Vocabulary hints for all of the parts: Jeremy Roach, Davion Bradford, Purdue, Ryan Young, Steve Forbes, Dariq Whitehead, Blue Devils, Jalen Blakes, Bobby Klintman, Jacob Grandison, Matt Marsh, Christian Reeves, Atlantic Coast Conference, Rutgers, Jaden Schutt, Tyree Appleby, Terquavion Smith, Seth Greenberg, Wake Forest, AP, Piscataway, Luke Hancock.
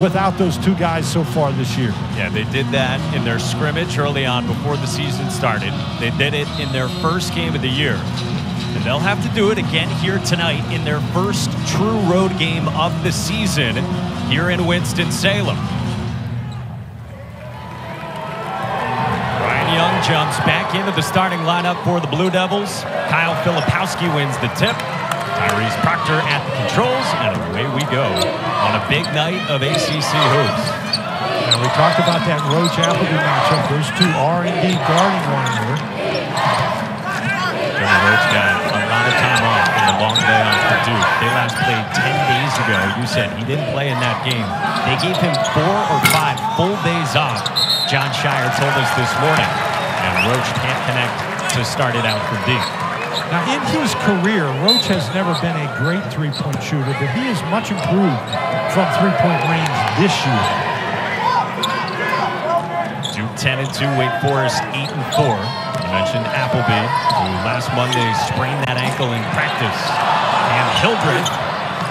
without those two guys so far this year. Yeah, they did that in their scrimmage early on before the season started. They did it in their first game of the year. And they'll have to do it again here tonight in their first true road game of the season here in Winston-Salem. Ryan Young jumps back into the starting lineup for the Blue Devils. Kyle Filipowski wins the tip. Tyrese Proctor at the controls, and away we go on a big night of ACC hoops. And we talked about that Roach-Appleby matchup. Those two are indeed guarding one another. Jeremy Roach got a lot of time off in the long day off for Duke. They last played 10 days ago. You said he didn't play in that game. They gave him 4 or 5 full days off, John Shire told us this morning. And Roach can't connect to start it out for Duke. Now, in his career, Roach has never been a great three-point shooter, but he is much improved from three-point range this year. Duke 10-2, Wake Forest 8-4. You mentioned Appleby, who last Monday sprained that ankle in practice. And Hildreth,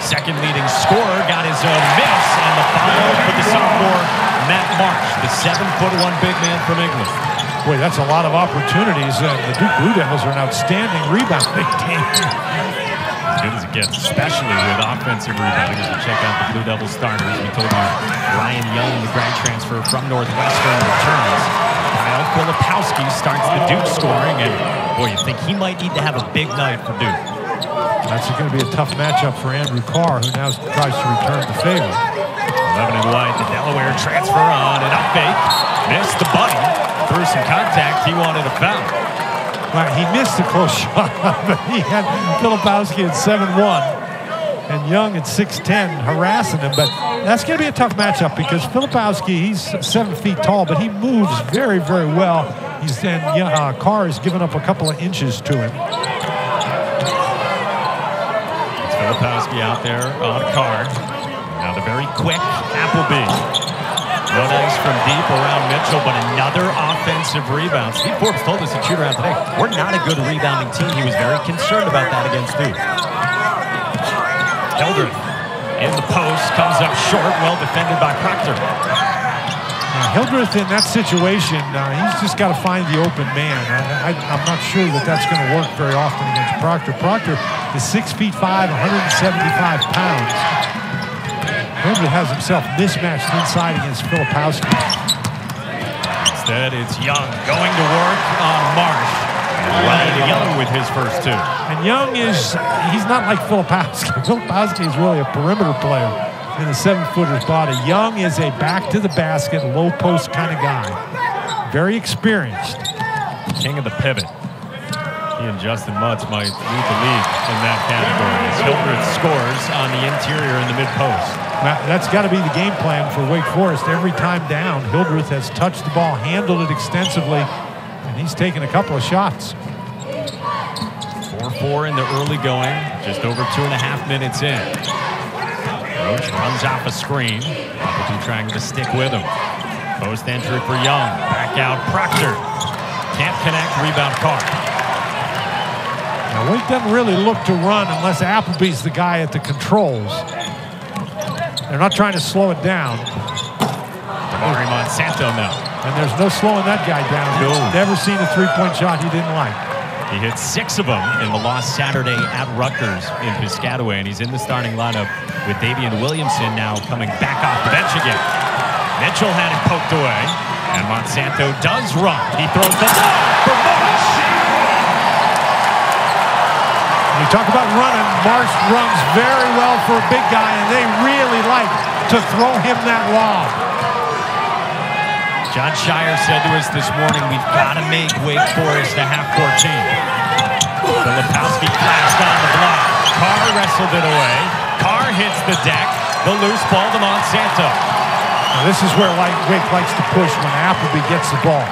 second leading scorer, got his own miss, and the foul for the sophomore, Matt Marsh, the 7'1" big man from England. Boy, that's a lot of opportunities. The Duke Blue Devils are an outstanding rebounding team. As good as it gets, especially with offensive rebounding. As you check out the Blue Devils starters, we told you Ryan Young, the grad transfer from Northwestern, returns. Kyle Filipowski starts the Duke scoring, and boy, you think he might need to have a big night for Duke. That's going to be a tough matchup for Andrew Carr, who now tries to return the favor. 11 and wide, the Delaware transfer on, and up fake, missed the button. Through some contact, he wanted a foul. Right, he missed a close shot, but he had Filipowski at 7'1" and Young at 6'10", harassing him. But that's going to be a tough matchup because Filipowski, he's 7 feet tall, but he moves very, very well. He's then Carr has given up a couple of inches to him. It's Filipowski out there on Carr. Now the very quick Appleby. No nice from deep around Mitchell, but another offensive rebound. Steve Forbes told us at shoot-around today, we're not a good rebounding team. He was very concerned about that against Duke. Hildreth in the post, comes up short, well defended by Proctor. Hildreth in that situation, he's just got to find the open man. I'm not sure that that's going to work very often against Proctor. Proctor is 6'5", 175 pounds. Hildreth has himself mismatched inside against Filipowski. Instead, it's Young going to work on Marsh. Ryan Young with his first two. And Young he's not like Filipowski. Filipowski is really a perimeter player in a 7-footer's body. Young is a back to the basket, low post kind of guy. Very experienced. King of the pivot. He and Justin Mutz might lead the league in that category as Hildreth scores on the interior in the mid-post. That's got to be the game plan for Wake Forest. Every time down, Hildreth has touched the ball, handled it extensively, and he's taken a couple of shots. 4-4 in the early going, just over 2.5 minutes in. Roach runs off a screen. Appleby trying to stick with him. Post entry for Young. Back out Proctor. Can't connect, rebound Carr. Now, Wake doesn't really look to run unless Appleby's the guy at the controls. They're not trying to slow it down. Damari Monsanto now. And there's no slowing that guy down. No. He's never seen a three-point shot he didn't like. He hit 6 of them in the loss Saturday at Rutgers in Piscataway, and he's in the starting lineup with Davion Williamson now coming back off the bench again. Mitchell had it poked away, and Monsanto does run. He throws the ball for Marsh. You talk about running, Marsh runs very well for a big guy, and they really like to throw him that lob. John Shire said to us this morning, we've got to make Wake Forest a half-court team. Filipowski flashed on the block. Carr wrestled it away. Carr hits the deck. The loose ball to Monsanto. Now, this is where Wake likes to push when Appleby gets the ball.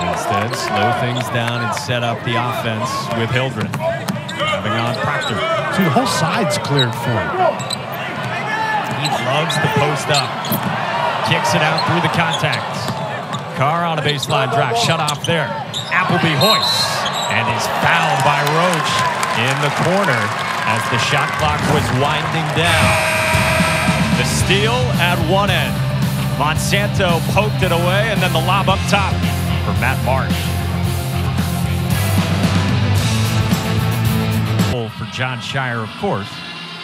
Instead, slow things down and set up the offense with Hildreth. Coming on Proctor. See, the whole side's cleared for him. He loves the post up. Kicks it out through the contacts. Carr on a baseline drive. Shut off there. Appleby hoists. And is fouled by Roach in the corner. as the shot clock was winding down. The steal at one end. Monsanto poked it away, and then the lob up top for Matt Marsh. For John Shire, of course,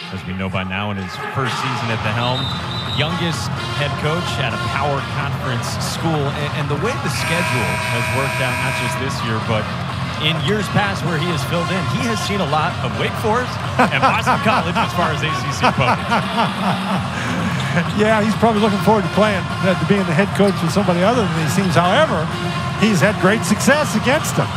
as we know by now, in his first season at the helm, youngest head coach at a power conference school, and the way the schedule has worked out, not just this year, but in years past where he has filled in, he has seen a lot of Wake Forest and Boston College as far as ACC opponents. Yeah, he's probably looking forward to playing, to being the head coach with somebody other than these teams. However, he's had great success against them.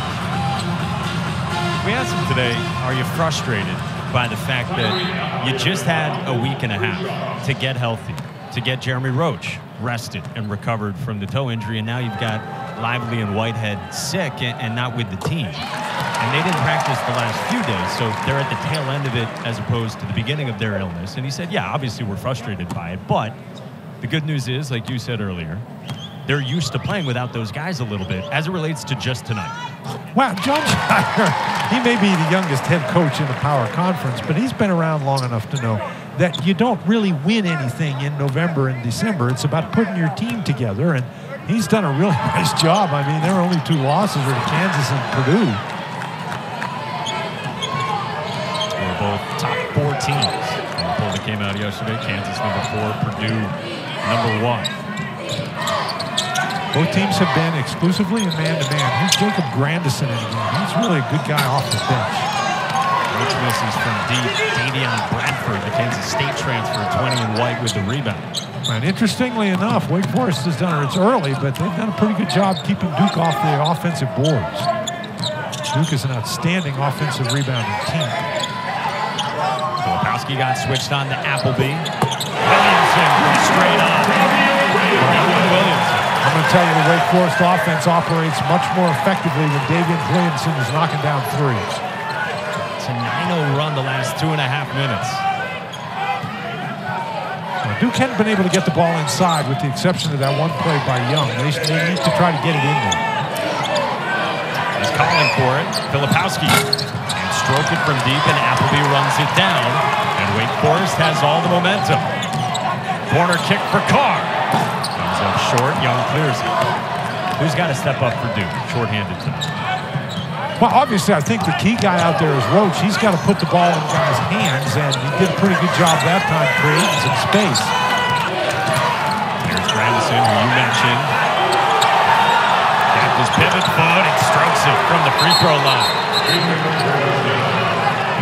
We asked him today, are you frustrated by the fact that you just had a week and a half to get healthy, to get Jeremy Roach rested and recovered from the toe injury, and now you've got Lively and Whitehead sick and not with the team? And they didn't practice the last few days, so they're at the tail end of it as opposed to the beginning of their illness. And he said, yeah, obviously we're frustrated by it, but the good news is, like you said earlier, they're used to playing without those guys a little bit as it relates to just tonight. Wow, John Shire, he may be the youngest head coach in the power conference, but he's been around long enough to know that you don't really win anything in November and December. It's about putting your team together, and he's done a really nice job. I mean, there were only two losses, were to Kansas and Purdue. They were both top four teams. The poll that came out yesterday, Kansas #4, Purdue #1. Both teams have been exclusively in man-to-man. Here's Jacob Grandison in the game. He's really a good guy off the bench. Roach misses from deep. Davion Bradford, the Kansas State transfer, 20 and White with the rebound. And interestingly enough, Wake Forest has done it. It's early, but they've done a pretty good job keeping Duke off the offensive boards. Duke is an outstanding offensive rebounding team. Filipowski got switched on to Appleby. Williamson goes straight up. Davion Williamson. I'm going to tell you, the Wake Forest offense operates much more effectively when Davion Williamson is knocking down threes. It's a 9-0 run the last 2.5 minutes. Now, Duke hadn't been able to get the ball inside with the exception of that one play by Young. They need to try to get it in there. He's calling for it. Filipowski can stroke it from deep, and Appleby runs it down. And Wake Forest has all the momentum. Corner kick for Carr. Up short, Young clears it. Who's got to step up for Duke? Shorthanded tonight. Well, obviously, I think the key guy out there is Roach. He's got to put the ball in guys' hands, and he did a pretty good job that time creating some space. Here's Grandison, who you mentioned. Got his pivot foot and strokes it from the free throw line.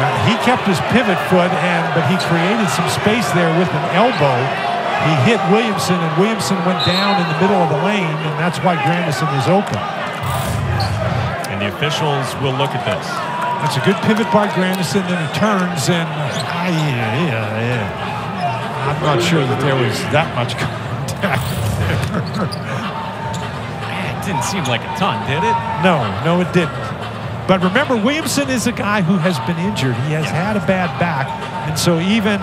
Now, he kept his pivot foot, but he created some space there with an elbow. He hit Williamson, and Williamson went down in the middle of the lane, and that's why Grandison is open. And the officials will look at this. That's a good pivot by Grandison, then he turns, and I'm not sure that there was that much contact there. It didn't seem like a ton, did it? No, it didn't. But remember, Williamson is a guy who has been injured. He has had a bad back, and so even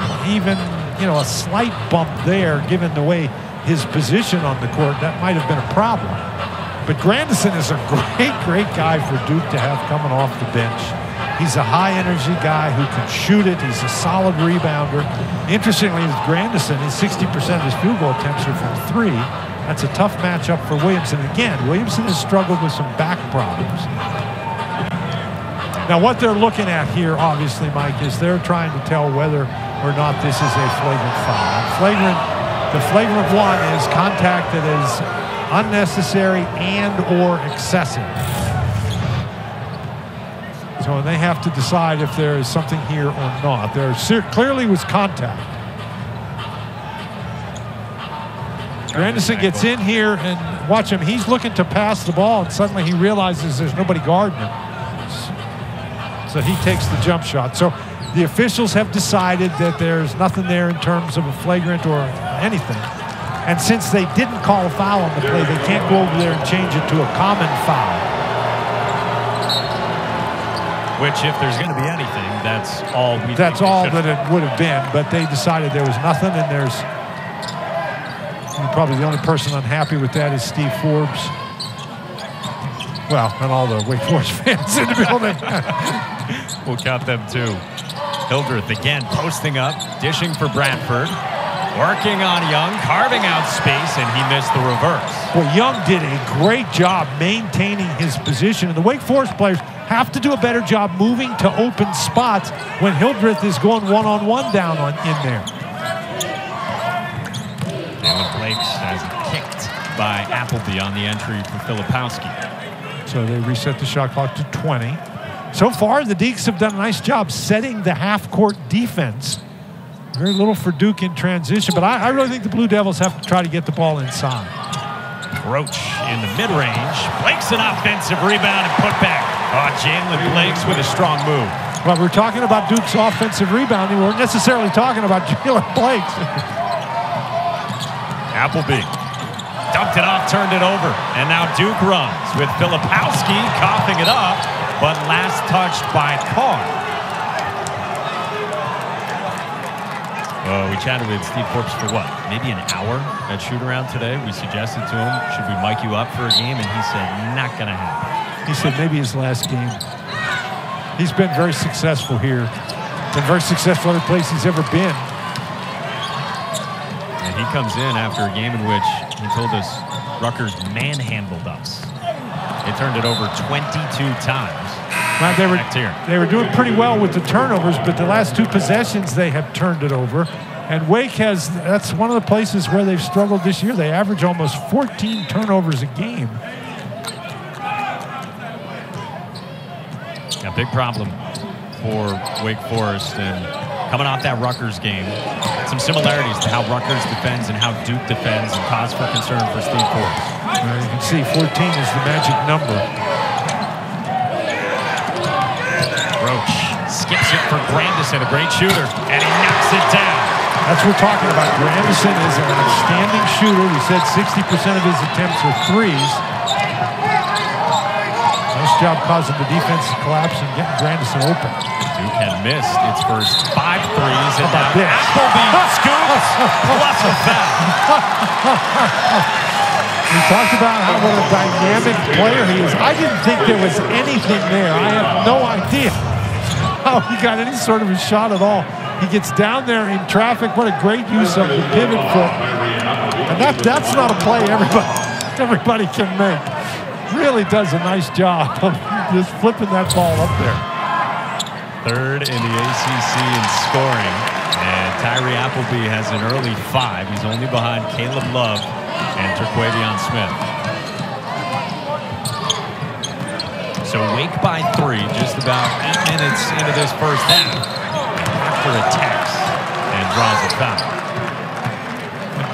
you know, a slight bump there, given the way his position on the court, that might have been a problem. But Grandison is a great guy for Duke to have coming off the bench. He's a high-energy guy who can shoot it. He's a solid rebounder. Interestingly, with Grandison, 60% of his field goal attempts are from three. That's a tough matchup for Williamson. Again, Williamson has struggled with some back problems. Now, what they're looking at here, obviously, Mike, is they're trying to tell whether or not this is a flagrant foul. The flagrant one is contact that is unnecessary and or excessive. So they have to decide if there is something here or not. There clearly was contact. Grandison gets in here, and watch him. He's looking to pass the ball, and suddenly he realizes there's nobody guarding him. So he takes the jump shot. So the officials have decided that there's nothing there in terms of a flagrant or anything. And since they didn't call a foul on the play, they can't go over there and change it to a common foul. Which, if there's going to be anything, that's all we That's all that it would have been, but they decided there was nothing, and there's probably the only person unhappy with that is Steve Forbes. Well, and all the Wake Forest fans in the building. We'll count them, too. Hildreth again posting up, dishing for Bradford. Working on Young, carving out space, and he missed the reverse. Well, Young did a great job maintaining his position, and the Wake Forest players have to do a better job moving to open spots when Hildreth is going one-on-one down in there. Jalen Blakes has it kicked by Appleby on the entry for Filipowski. So they reset the shot clock to 20. So far, the Deeks have done a nice job setting the half-court defense. Very little for Duke in transition, but I really think the Blue Devils have to try to get the ball inside. Roach in the mid-range. Blake's an offensive rebound and put back. Oh, Jalen Blakes with a strong move. Well, we're talking about Duke's offensive rebounding. We weren't necessarily talking about Jalen Blakes. Appleby dumped it off, turned it over, and now Duke runs with Filipowski coughing it up, but last touched by Carr. We chatted with Steve Forbes for what, maybe an hour at shoot-around today. We suggested to him, should we mic you up for a game? And he said, not going to happen. He said maybe his last game. He's been very successful here. Been very successful other place he's ever been. And he comes in after a game in which he told us Rutgers manhandled us. They turned it over 22 times. Now they were doing pretty well with the turnovers, but the last two possessions they have turned it over. And Wake has, that's one of the places where they've struggled this year. They average almost 14 turnovers a game. A big problem for Wake Forest, and coming off that Rutgers game, some similarities to how Rutgers defends and how Duke defends, and cause for concern for Steve Forbes. Well, you can see 14 is the magic number. Skips it for Grandison, a great shooter, and he knocks it down. That's what we're talking about. Grandison is an outstanding shooter. We said 60% of his attempts are threes. Nice job causing the defense to collapse and getting Grandison open. Duke had missed its first 5 threes. And now Appleby scoops plus a foul. We talked about how what a dynamic player he is. I didn't think there was anything there. I have no idea how he got any sort of a shot at all. He gets down there in traffic. What a great use of the pivot foot. And that's not a play everybody can make. Really does a nice job of just flipping that ball up there. Third in the ACC in scoring. And Tyree Appleby has an early 5. He's only behind Caleb Love and Terquavion Smith. So Wake by 3, just about 8 minutes into this first half. After attacks and draws a foul.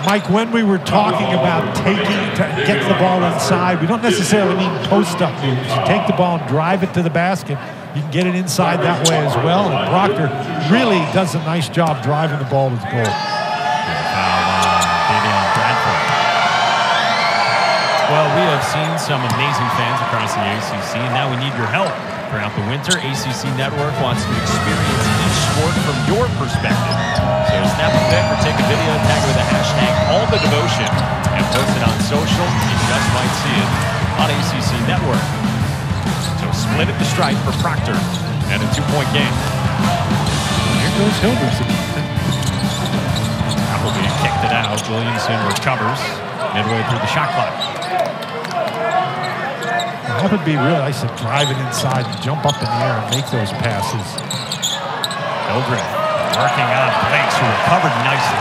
Mike, when we were talking about getting the ball inside, we don't necessarily mean post-up moves. You take the ball and drive it to the basket. You can get it inside that way as well. And Proctor really does a nice job driving the ball to the goal. Well, we have seen some amazing fans across the ACC, and now we need your help. Throughout the winter, ACC Network wants to experience each sport from your perspective. So snap a pic or take a video, tag with the hashtag #AllTheDevotion, and post it on social. You just might see it on ACC Network. So split at the stripe for Proctor and a 2-point game. Here goes Hilderson. Appleby kicked it out. Williamson recovers midway through the shot clock. That would be really nice to drive it inside, jump up in the air, and make those passes. Hildreth working on Blakes, who recovered nicely.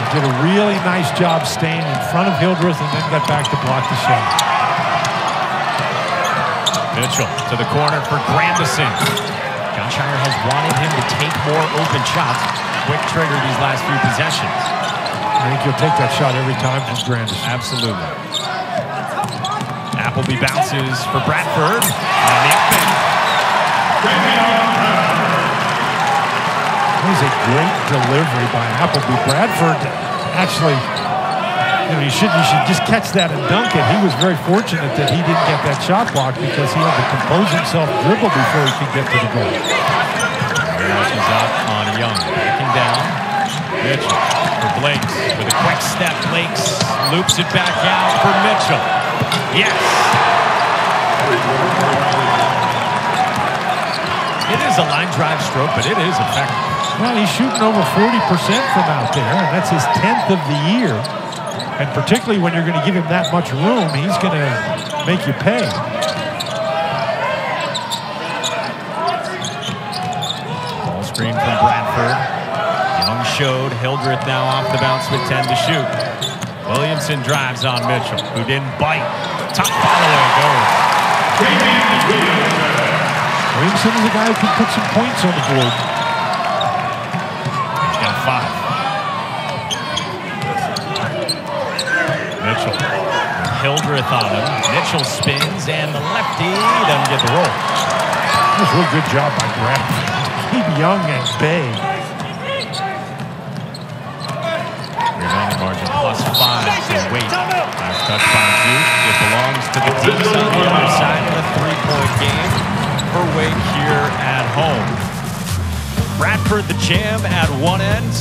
He did a really nice job staying in front of Hildreth and then got back to block the shot. Mitchell to the corner for Grandison. John Shire has wanted him to take more open shots. Quick trigger these last few possessions. I think you'll take that shot every time from Grandison. Absolutely. Appleby bounces for Bradford. And the open. That was a great delivery by Appleby. Bradford actually, you should just catch that and dunk it. He was very fortunate that he didn't get that shot blocked because he had to compose himself, dribble before he could get to the goal. He's out on Young, backing down. Mitchell for Blakes with a quick step. Blakes loops it back out for Mitchell. Yes! It is is a line drive stroke, but it is effective. Well, he's shooting over 40% from out there, and that's his 10th of the year. And particularly when you're going to give him that much room, he's going to make you pay. Ball screen from Bradford. Young showed. Hildreth now off the bounce with 10 to shoot. Williamson drives on Mitchell, who didn't bite. Top follow-away goes. Williamson is a guy who can put some points on the board. He's got 5. Mitchell, Hildreth on him. Mitchell spins, and the lefty doesn't get the roll. That was a real good job by Bradford. Keep Young at bay. Rebounding margin +5 for Wade. Last touch by Duke. It belongs to the Deacons on the other side of the three-point game for Wade here at home. Bradford the jam at one end.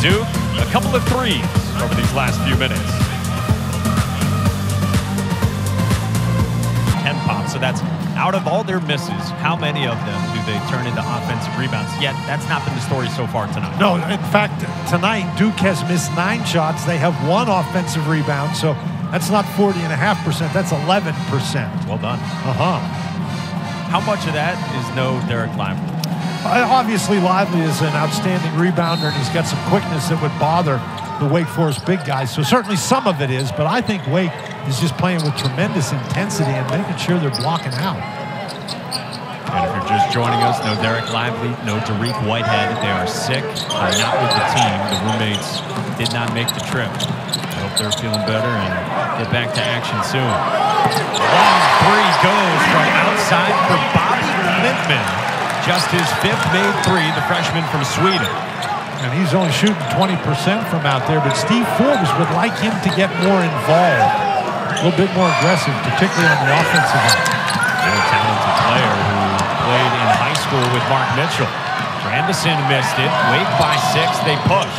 Duke, a couple of threes over these last few minutes. 10 pops, so that's out of all their misses, how many of them do they turn into offensive rebounds? Yet, that's not been the story so far tonight. No, in fact, tonight, Duke has missed 9 shots. They have 1 offensive rebound, so that's not 40.5%, that's 11%. Well done. How much of that is no Derek Lively? Obviously, Lively is an outstanding rebounder, and he's got some quickness that would bother the Wake Forest big guys, so certainly some of it is, but I think Wake is just playing with tremendous intensity and making sure they're blocking out. And if you're just joining us, no Derek Lively, no Dariq Whitehead. They are sick. They're not with the team. The roommates did not make the trip. I hope they're feeling better and get back to action soon. Long three goes from outside for Bobby Klintman. Just his 5th made three, the freshman from Sweden. And he's only shooting 20% from out there, but Steve Forbes would like him to get more involved, a little bit more aggressive, particularly on the offensive end. Very talented player who played in high school with Mark Mitchell. Grandison missed it. Wake by 6. They push.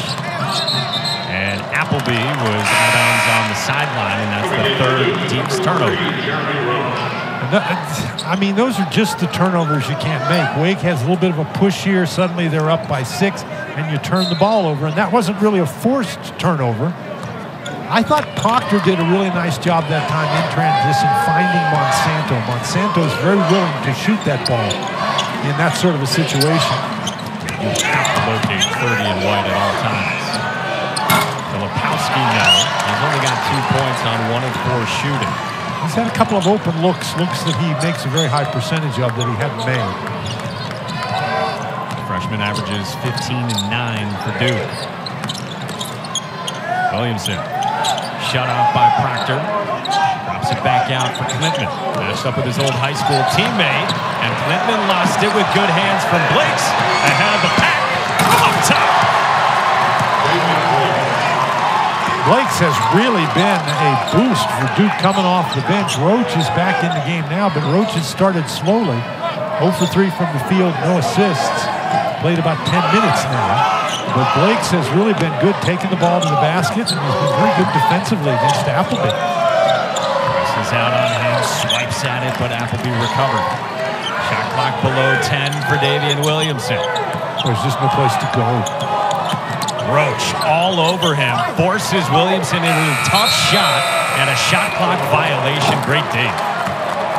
And Appleby was out on the sideline, and that's the 3rd Deep's turnover. I mean, those are just the turnovers you can't make. Wake has a little bit of a push here. Suddenly they're up by 6, and you turn the ball over. And that wasn't really a forced turnover. I thought Proctor did a really nice job that time in transition, finding Monsanto. Monsanto's very willing to shoot that ball in that sort of a situation. You have to locate 30 and White at all times. Filipowski now. He's only got 2 points on 1 of 4 shooting. He's had a couple of open looks that he makes a very high percentage of that he hadn't made. Freshman averages 15 and 9 for Duke. Williamson, shut off by Proctor. Drops it back out for Klintman. Matched up with his old high school teammate, and Klintman lost it with good hands from Blakes. Ahead of the pack, off top. Blakes has really been a boost for Duke coming off the bench. Roach is back in the game now, but Roach has started slowly. 0 for 3 from the field, no assists. Played about 10 minutes now. But Blakes has really been good taking the ball to the basket, and he's been very good defensively against Appleby. Presses out on him, swipes at it, but Appleby recovered. Shot clock below 10 for Davion Williamson. There's just no place to go. Roach all over him, forces Williamson into a tough shot, and a shot clock violation. Great day.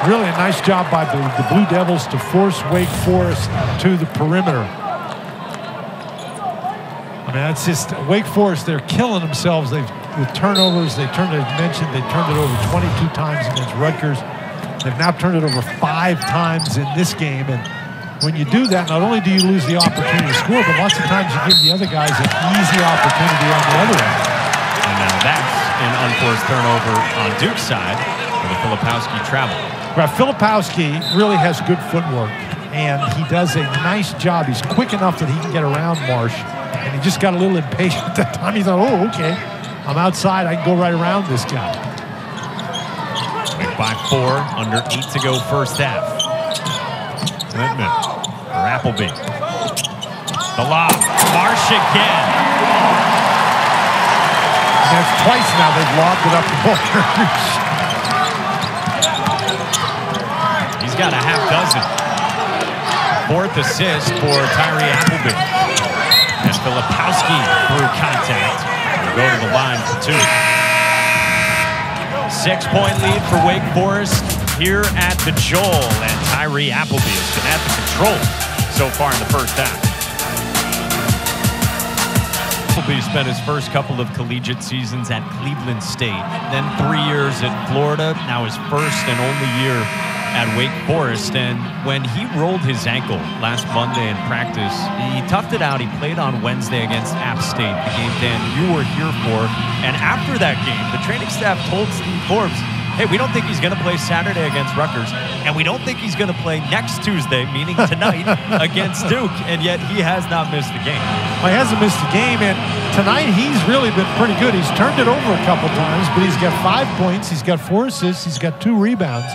Really a nice job by the Blue Devils to force Wake Forest to the perimeter. I mean, that's just Wake Forest, they're killing themselves. They've with turnovers, they turned it, as mentioned, they turned it over 22 times against Rutgers. They've now turned it over 5 times in this game, and when you do that, not only do you lose the opportunity to score, but lots of times you give the other guys an easy opportunity on the other end. And now that's an unforced turnover on Duke's side for the Filipowski travel. Well, Filipowski really has good footwork, and he does a nice job. He's quick enough that he can get around Marsh, and he just got a little impatient at that time. He thought, oh, okay, I'm outside. I can go right around this guy. Wake by 4, under 8 to go first half. Klintman for Appleby. The lob. Marsh again. That's twice now they've lobbed it up the board. He's got a half dozen. fourth assist for Tyree Appleby. As Filipowski through contact, go to the line for two. 6-point lead for Wake Forest here at the Joel, and Tyree Appleby has been at the control so far in the first half. Appleby spent his first couple of collegiate seasons at Cleveland State, then 3 years at Florida, now his first and only year at Wake Forest. And when he rolled his ankle last Monday in practice, he toughed it out. He played on Wednesday against App State, the game, Dan, you were here for. And after that game, the training staff told Steve Forbes, hey, we don't think he's going to play Saturday against Rutgers, and we don't think he's going to play next Tuesday, meaning tonight, against Duke, and yet he has not missed the game. Well, he hasn't missed the game, and tonight he's really been pretty good. He's turned it over a couple times, but he's got 5 points, he's got 4 assists, he's got 2 rebounds.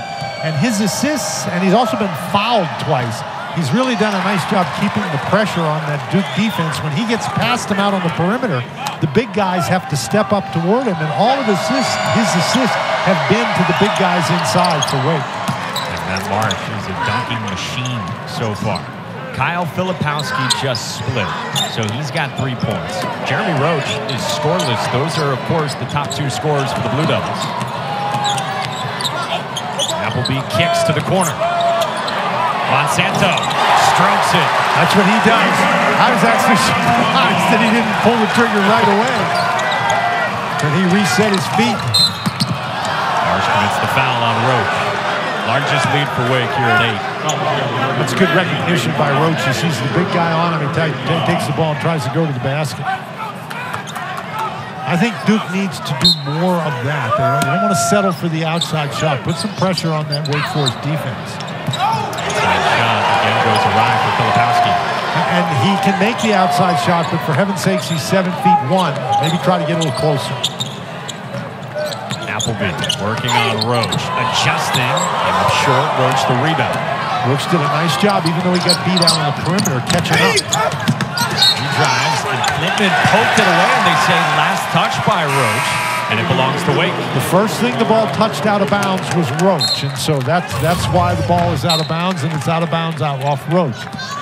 And his assists, and he's also been fouled twice. He's really done a nice job keeping the pressure on that Duke defense. When he gets past him out on the perimeter, the big guys have to step up toward him, and all of his assists have been to the big guys inside for Wake. And Matt Marsh is a dunking machine so far. Kyle Filipowski just split, so he's got 3 points. Jeremy Roach is scoreless. Those are, of course, the top 2 scorers for the Blue Devils. Appleby kicks to the corner. Monsanto strokes it. That's what he does. I was actually surprised that he didn't pull the trigger right away. But he reset his feet. Marsh commits the foul on Roach. Largest lead for Wake here at 8. That's good recognition by Roach. He sees the big guy on him. He takes the ball and tries to go to the basket. I think Duke needs to do more of that. They don't want to settle for the outside shot. Put some pressure on that Wake Forest defense. Outside shot again goes awry for Filipowski. And he can make the outside shot, but for heaven's sakes, he's 7'1". Maybe try to get a little closer. Appleby working on Roach, adjusting, and short, Roach the rebound. Roach did a nice job, even though he got beat out on the perimeter, catching up. He drives, and Klintman poked it away, and they say last touch by Roach, and it belongs to Wake. The first thing the ball touched out of bounds was Roach, and so that's why the ball is out of bounds, and it's out of bounds out off Roach.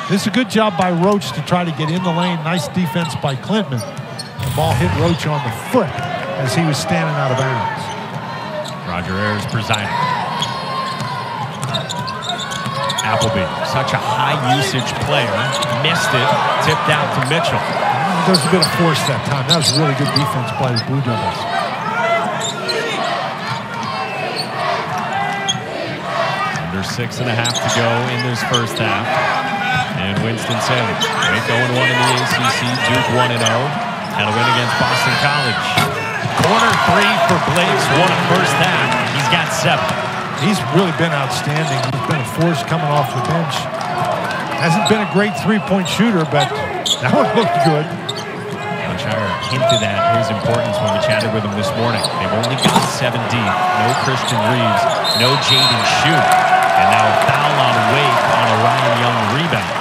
This is a good job by Roach to try to get in the lane. Nice defense by Klintman. The ball hit Roach on the foot as he was standing out of bounds. Roger Ayers presiding. Appleby, such a high-usage player, missed it, tipped out to Mitchell. There's a bit of force that time. That was a really good defense by the Blue Devils. Under 6.5 to go in this first half. And Winston-Salem, Wake 0-1 in the ACC, Duke 1-0, and a win against Boston College. Corner three for Blakes, won a first half. He's got 7. He's really been outstanding. He's been a force coming off the bench. Hasn't been a great three-point shooter, but that one looked good. John Shire hinted at his importance when we chatted with him this morning. They've only got 7 deep. No Christian Reeves, no Jaden Schutt. And now a foul on Wake on a Ryan Young rebound.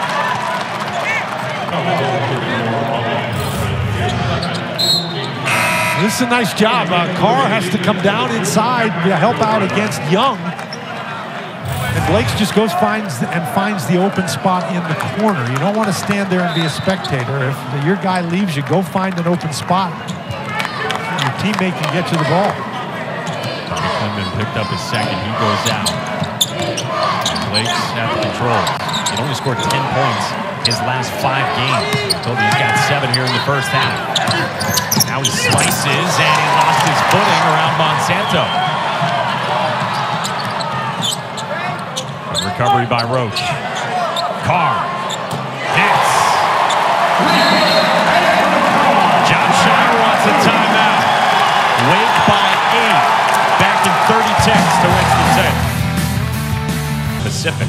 This is a nice job. Carr has to come down inside to help out against Young. And Blakes just goes finds the open spot in the corner. You don't want to stand there and be a spectator. If your guy leaves you, go find an open spot. Your teammate can get you the ball. Bobby Klintman picked up his second. He goes out. Blakes at the control. He only scored 10 points his last 5 games. Toby, he's got 7 here in the first half. Now he slices, and he lost his footing around Monsanto. A recovery by Roach. Carr hits. John Shire wants a timeout. Wake by 8. Back in 30 ticks to Winston-Salem. Pacific.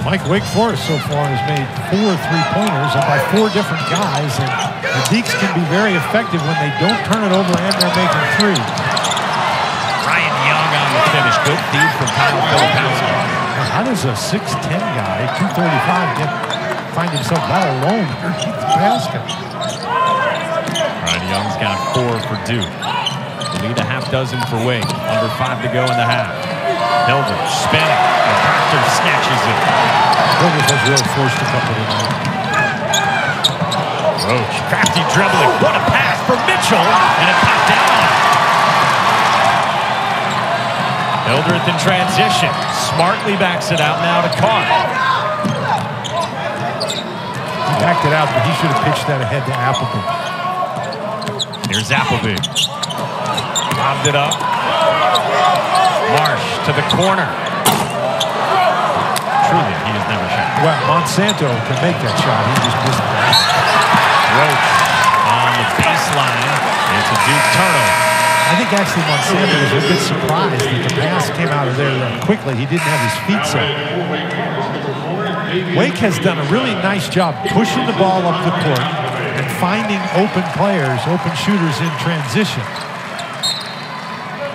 Like Wake Forest so far has made 4 3-pointers and by 4 different guys, and the Deeks can be very effective when they don't turn it over and they're making 3. Ryan Young on the finish. Good feed from Kyle Filipowski. How does a 6'10 guy, 235, find himself that alone underneath the basket? Ryan Young's got 4 for Duke. We need a half dozen for Wake. Under 5 to go in the half. Hildreth spinning, and Proctor snatches it. Hildreth has really forced a couple tonight. Roach, crafty dribbling. What a pass for Mitchell, and it popped out. Hildreth in transition, smartly backs it out now to Carr. He backed it out, but he should have pitched that ahead to Appleby. Here's Appleby. Lobbed it up. Marsh to the corner. Truly, he has never shot. Well, Monsanto can make that shot. He just missed it. Roach on the baseline. It's a Duke turnover. I think actually Monsanto was a bit surprised that the pass came out of there quickly. He didn't have his feet set. Wake has done a really nice job pushing the ball up the court and finding open players, open shooters in transition.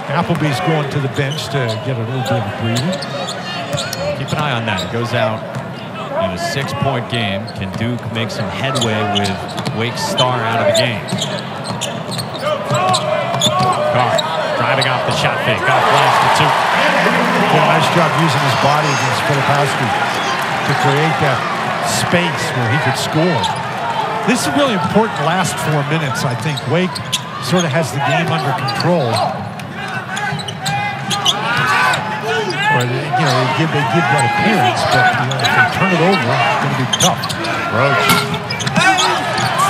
Appleby's going to the bench to get a little bit of breathing. Keep an eye on that. It goes out in a 6-point game. Can Duke make some headway with Wake's star out of the game? Carr driving off the shot fake. Got flash to two. Did a nice job using his body against Filipowski to create that space where he could score. This is really important last 4 minutes, I think. Wake sort of has the game under control. Or, you know, they give that appearance, but you know, if they turn it over, it's going to be tough. Roach.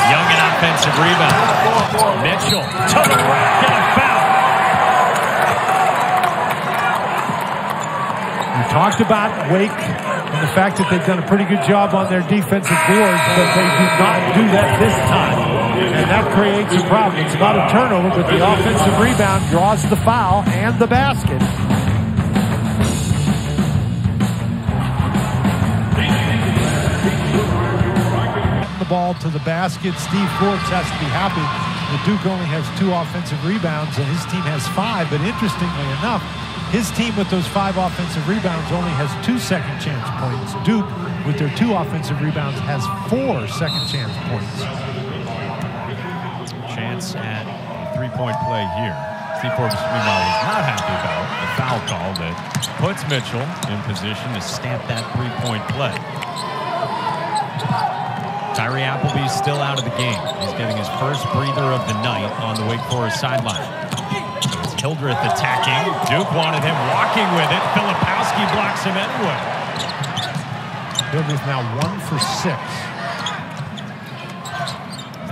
Young and offensive rebound. Mitchell to the rack and a foul. We talked about Wake and the fact that they've done a pretty good job on their defensive boards, but they do not do that this time. And that creates a problem. It's not a turnover, but the offensive rebound draws the foul and the basket. Ball to the basket. Steve Forbes has to be happy. The Duke only has 2 offensive rebounds and his team has 5, but interestingly enough, his team with those 5 offensive rebounds only has 2 second chance points. Duke with their 2 offensive rebounds has 4 second chance points. Chance at a 3-point play here. Steve Forbes, meanwhile, is not happy about the foul call that puts Mitchell in position to stamp that 3-point play. Tyree Appleby still out of the game. He's getting his first breather of the night on the Wake Forest sideline. It's Hildreth attacking. Duke wanted him walking with it. Filipowski blocks him anyway. Hildreth now 1 for 6.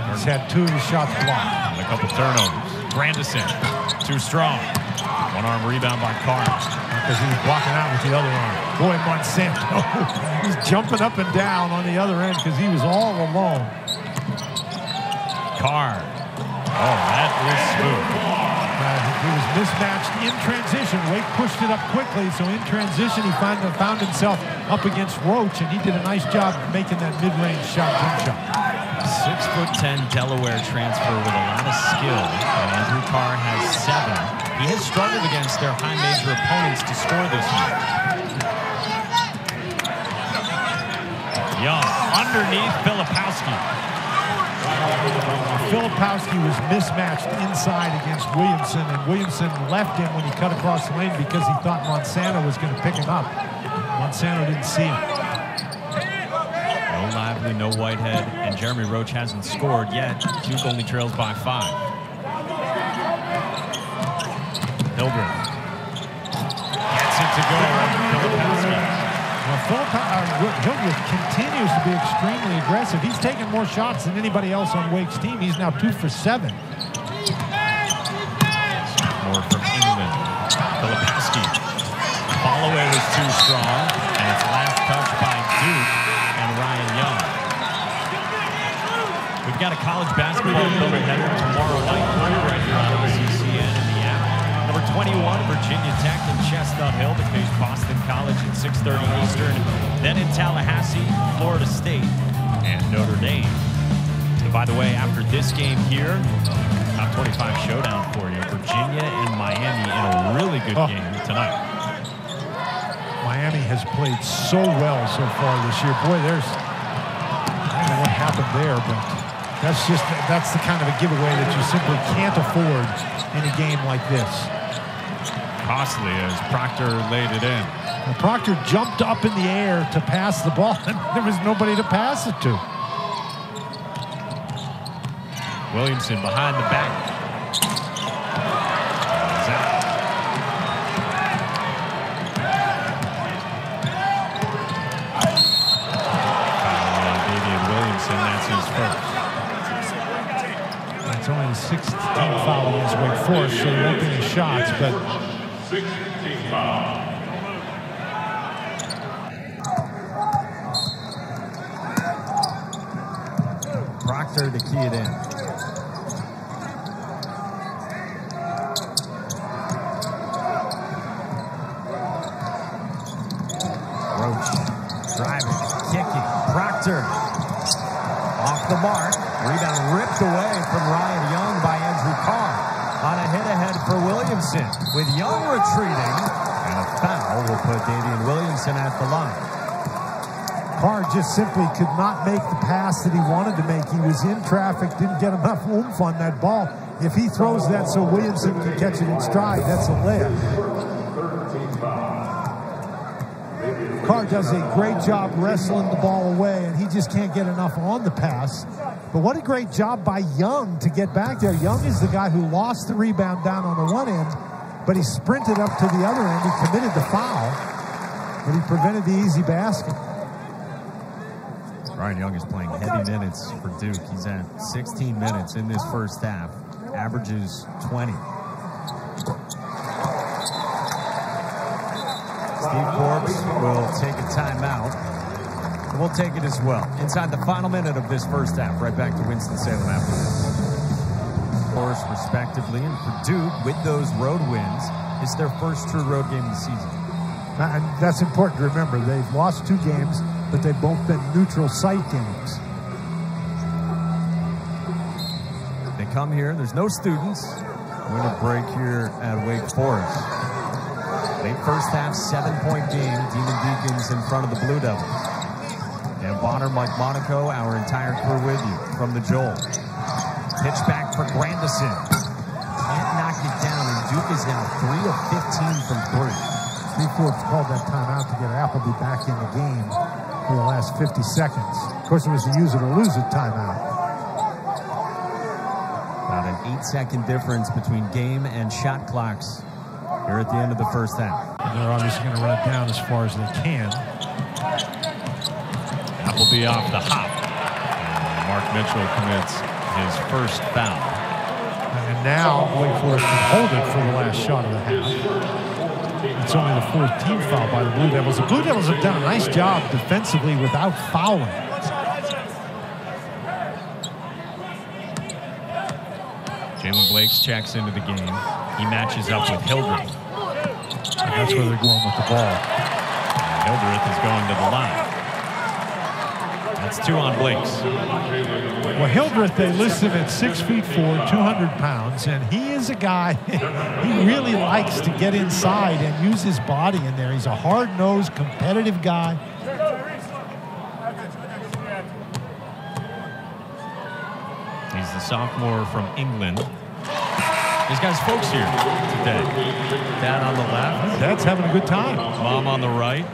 He's had 2 of his shots blocked. And a couple turnovers. Grandison, too strong. One-arm rebound by Carr. Because he was blocking out with the other arm. Boy, Monsanto. He's jumping up and down on the other end because he was all alone. Carr. Oh, that was smooth. He was mismatched in transition. Wake pushed it up quickly, so in transition he found himself up against Roach, and he did a nice job making that mid-range shot. 6'10" Delaware transfer with a lot of skill, and Andrew Carr has 7. He has struggled against their high major opponents to score this year. Young underneath Filipowski. Filipowski was mismatched inside against Williamson, and Williamson left him when he cut across the lane because he thought Monsanto was going to pick him up. Monsanto didn't see him. Lively, no Whitehead, and Jeremy Roach hasn't scored yet. Duke only trails by 5. Hildreth gets it to go. Hildreth continues to be extremely aggressive. He's taken more shots than anybody else on Wake's team. He's now 2 for 7. More from England. Filipowski. Follow away was too strong, and it's last touched by Duke. Ryan Young. We've got a college basketball doubleheader tomorrow night right here on ACCN and the app. Number 21, Virginia Tech and Chestnut Hill to face Boston College at 6:30 Eastern. Then in Tallahassee, Florida State, and Notre Dame. And by the way, after this game here, top 25 showdown for you. Virginia and Miami in a really good game tonight. Miami has played so well so far this year. Boy, there's, I don't know what happened there, but that's the kind of a giveaway that you simply can't afford in a game like this. costly as Proctor laid it in. Well, Proctor jumped up in the air to pass the ball, and there was nobody to pass it to. Williamson behind the back. It's only the 16th foul against Wake Forest, so they're opening the shots, but... Proctor to key it in. Roach, driving, kicking, Proctor, off the mark. Rebound ripped away from Ryan Young by Andrew Carr. On a hit-ahead for Williamson, with Young retreating. And a foul will put Davion Williamson at the line. Carr just simply could not make the pass that he wanted to make. He was in traffic, didn't get enough oomph on that ball. If he throws that so Williamson can catch it in stride, that's a layup. Carr does a great job wrestling the ball away, and he just can't get enough on the pass. But what a great job by Young to get back there. Young is the guy who lost the rebound down on the one end, but he sprinted up to the other end. He committed the foul, but he prevented the easy basket. Ryan Young is playing heavy minutes for Duke. He's at 16 minutes in this first half, averages 20. Steve Forbes will take a timeout. We'll take it as well. Inside the final minute of this first half, right back to Winston-Salem after this. Of course, respectively, and for Duke, with those road wins, it's their first true road game of the season. And that's important to remember. They've lost two games, but they've both been neutral site games. They come here. There's no students. Winter break here at Wake Forest. Late first half, 7-point game. Demon Deacons in front of the Blue Devils. And Bonner, Mike Monaco, our entire crew with you from the Joel. Pitch back for Grandison. Can't knock it down, and Duke is now 3 of 15 from 3. Steve Forbes called that timeout to get Appleby back in the game for the last 50 seconds. Of course, it was a use-it-or-lose-it timeout. About an 8-second difference between game and shot clocks here at the end of the first half. And they're obviously going to run it down as far as they can. Appleby off the hop. And Mark Mitchell commits his first foul. And now Wake Forest can hold it for the last shot of the half. It's only the 14th foul by the Blue Devils. The Blue Devils have done a nice job defensively without fouling. Jalen Blakes checks into the game. He matches up with Hildreth. And that's where they're going with the ball. And Hildreth is going to the line. That's two on Blakes. Well, Hildreth, they listed at 6'4", 200 pounds, and he is a guy, he really likes to get inside and use his body in there. He's a hard-nosed, competitive guy. He's the sophomore from England. These guys' folks here today. Dad on the left. Dad's having a good time. Mom on the right.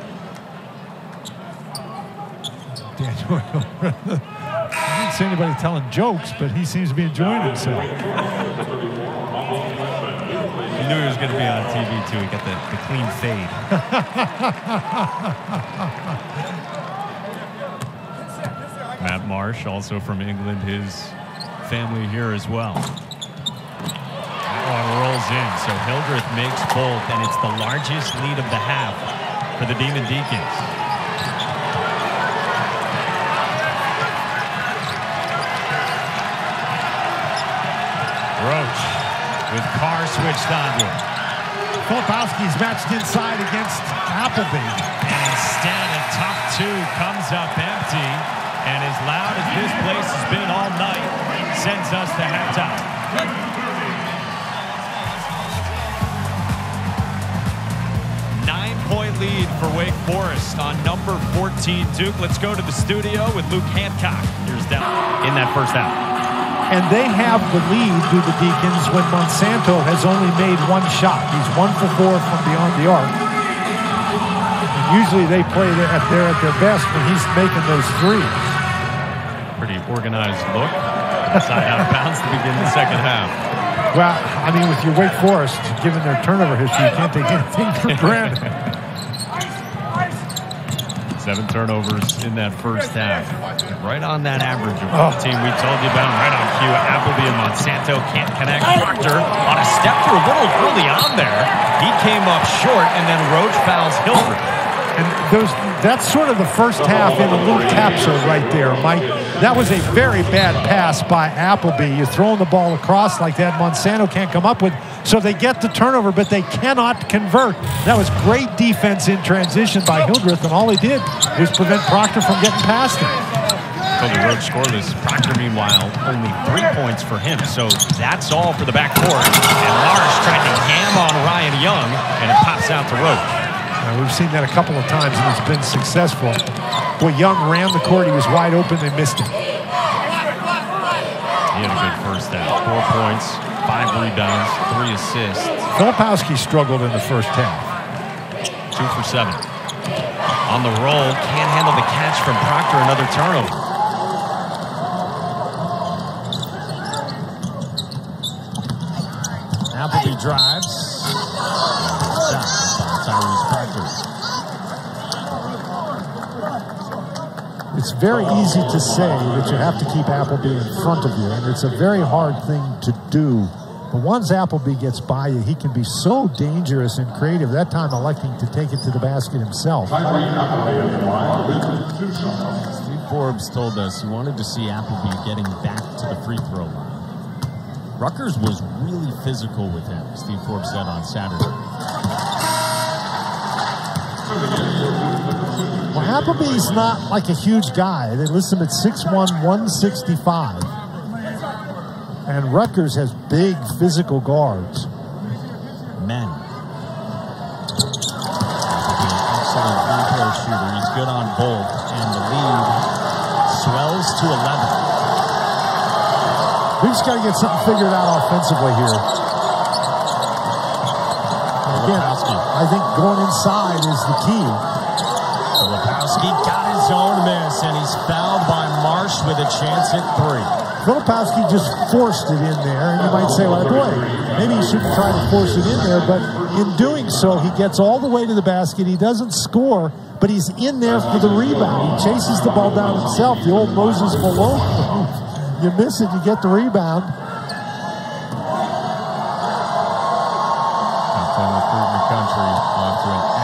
I didn't see anybody telling jokes, but he seems to be enjoying himself. He knew he was going to be on TV, too. He got the clean fade. Matt Marsh, also from England, his family here as well. That one rolls in, so Hildreth makes both, and it's the largest lead of the half for the Demon Deacons. Roach with Carr switched onto him. Filipowski's matched inside against Appleby. And instead, a top two comes up empty. And as loud as this place has been all night, sends us to halftime. Nine-point lead for Wake Forest on number 14, Duke. Let's go to the studio with Luke Hancock. Here's down in that first half. And they have the lead, do the Deacons, when Monsanto has only made one shot. He's 1 for 4 from beyond the arc. And usually they play at their best when he's making those threes. Pretty organized look. Side out of bounds to begin the second half. Well, I mean, with your Wake Forest, given their turnover history, you can't take anything for granted. 7 turnovers in that first half. Right on that average of the team we told you about. Right on cue, Appleby and Monsanto can't connect. Proctor on a step through a little early on there. He came up short, and then Roach fouls Hildreth. And that's sort of the first half in a little capsule right there, Mike. That was a very bad pass by Appleby. You're throwing the ball across like that. Monsanto can't come up with. So they get the turnover, but they cannot convert. That was great defense in transition by Hildreth, and all he did was prevent Proctor from getting past him. Toby Roach scoreless. Proctor, meanwhile, only 3 points for him, so that's all for the backcourt. And Marsh tried to jam on Ryan Young, and it pops out to Roach. We've seen that a couple of times, and it's been successful. Boy, Young ran the court. He was wide open. They missed him. He had a good first half. 4 points. 5 rebounds, 3 assists. Filipowski struggled in the first half. 2 for 7. On the roll, can't handle the catch from Proctor, another turnover. Appleby drives. Shot by Tyrese Proctor. It's very easy to say that you have to keep Appleby in front of you, and it's a very hard thing to do. But once Appleby gets by you, he can be so dangerous and creative, that time electing to take it to the basket himself. Steve Forbes told us he wanted to see Appleby getting back to the free throw line. Rutgers was really physical with him, Steve Forbes said on Saturday. Well, Appleby's not like a huge guy. They list him at 6'1", 165. And Rutgers has big physical guards. Men. Excellent free-throw shooter. He's good on both. And the lead swells to 11. We've just got to get something figured out offensively here. And again, I think going inside is the key. Filipowski got his own miss, and he's fouled by Marsh with a chance at 3. Filipowski just forced it in there, and you might say, well, boy, maybe he shouldn't try to force it in there, but in doing so, he gets all the way to the basket. He doesn't score, but he's in there for the rebound. He chases the ball down himself, the old Moses Malone. You miss it, you get the rebound.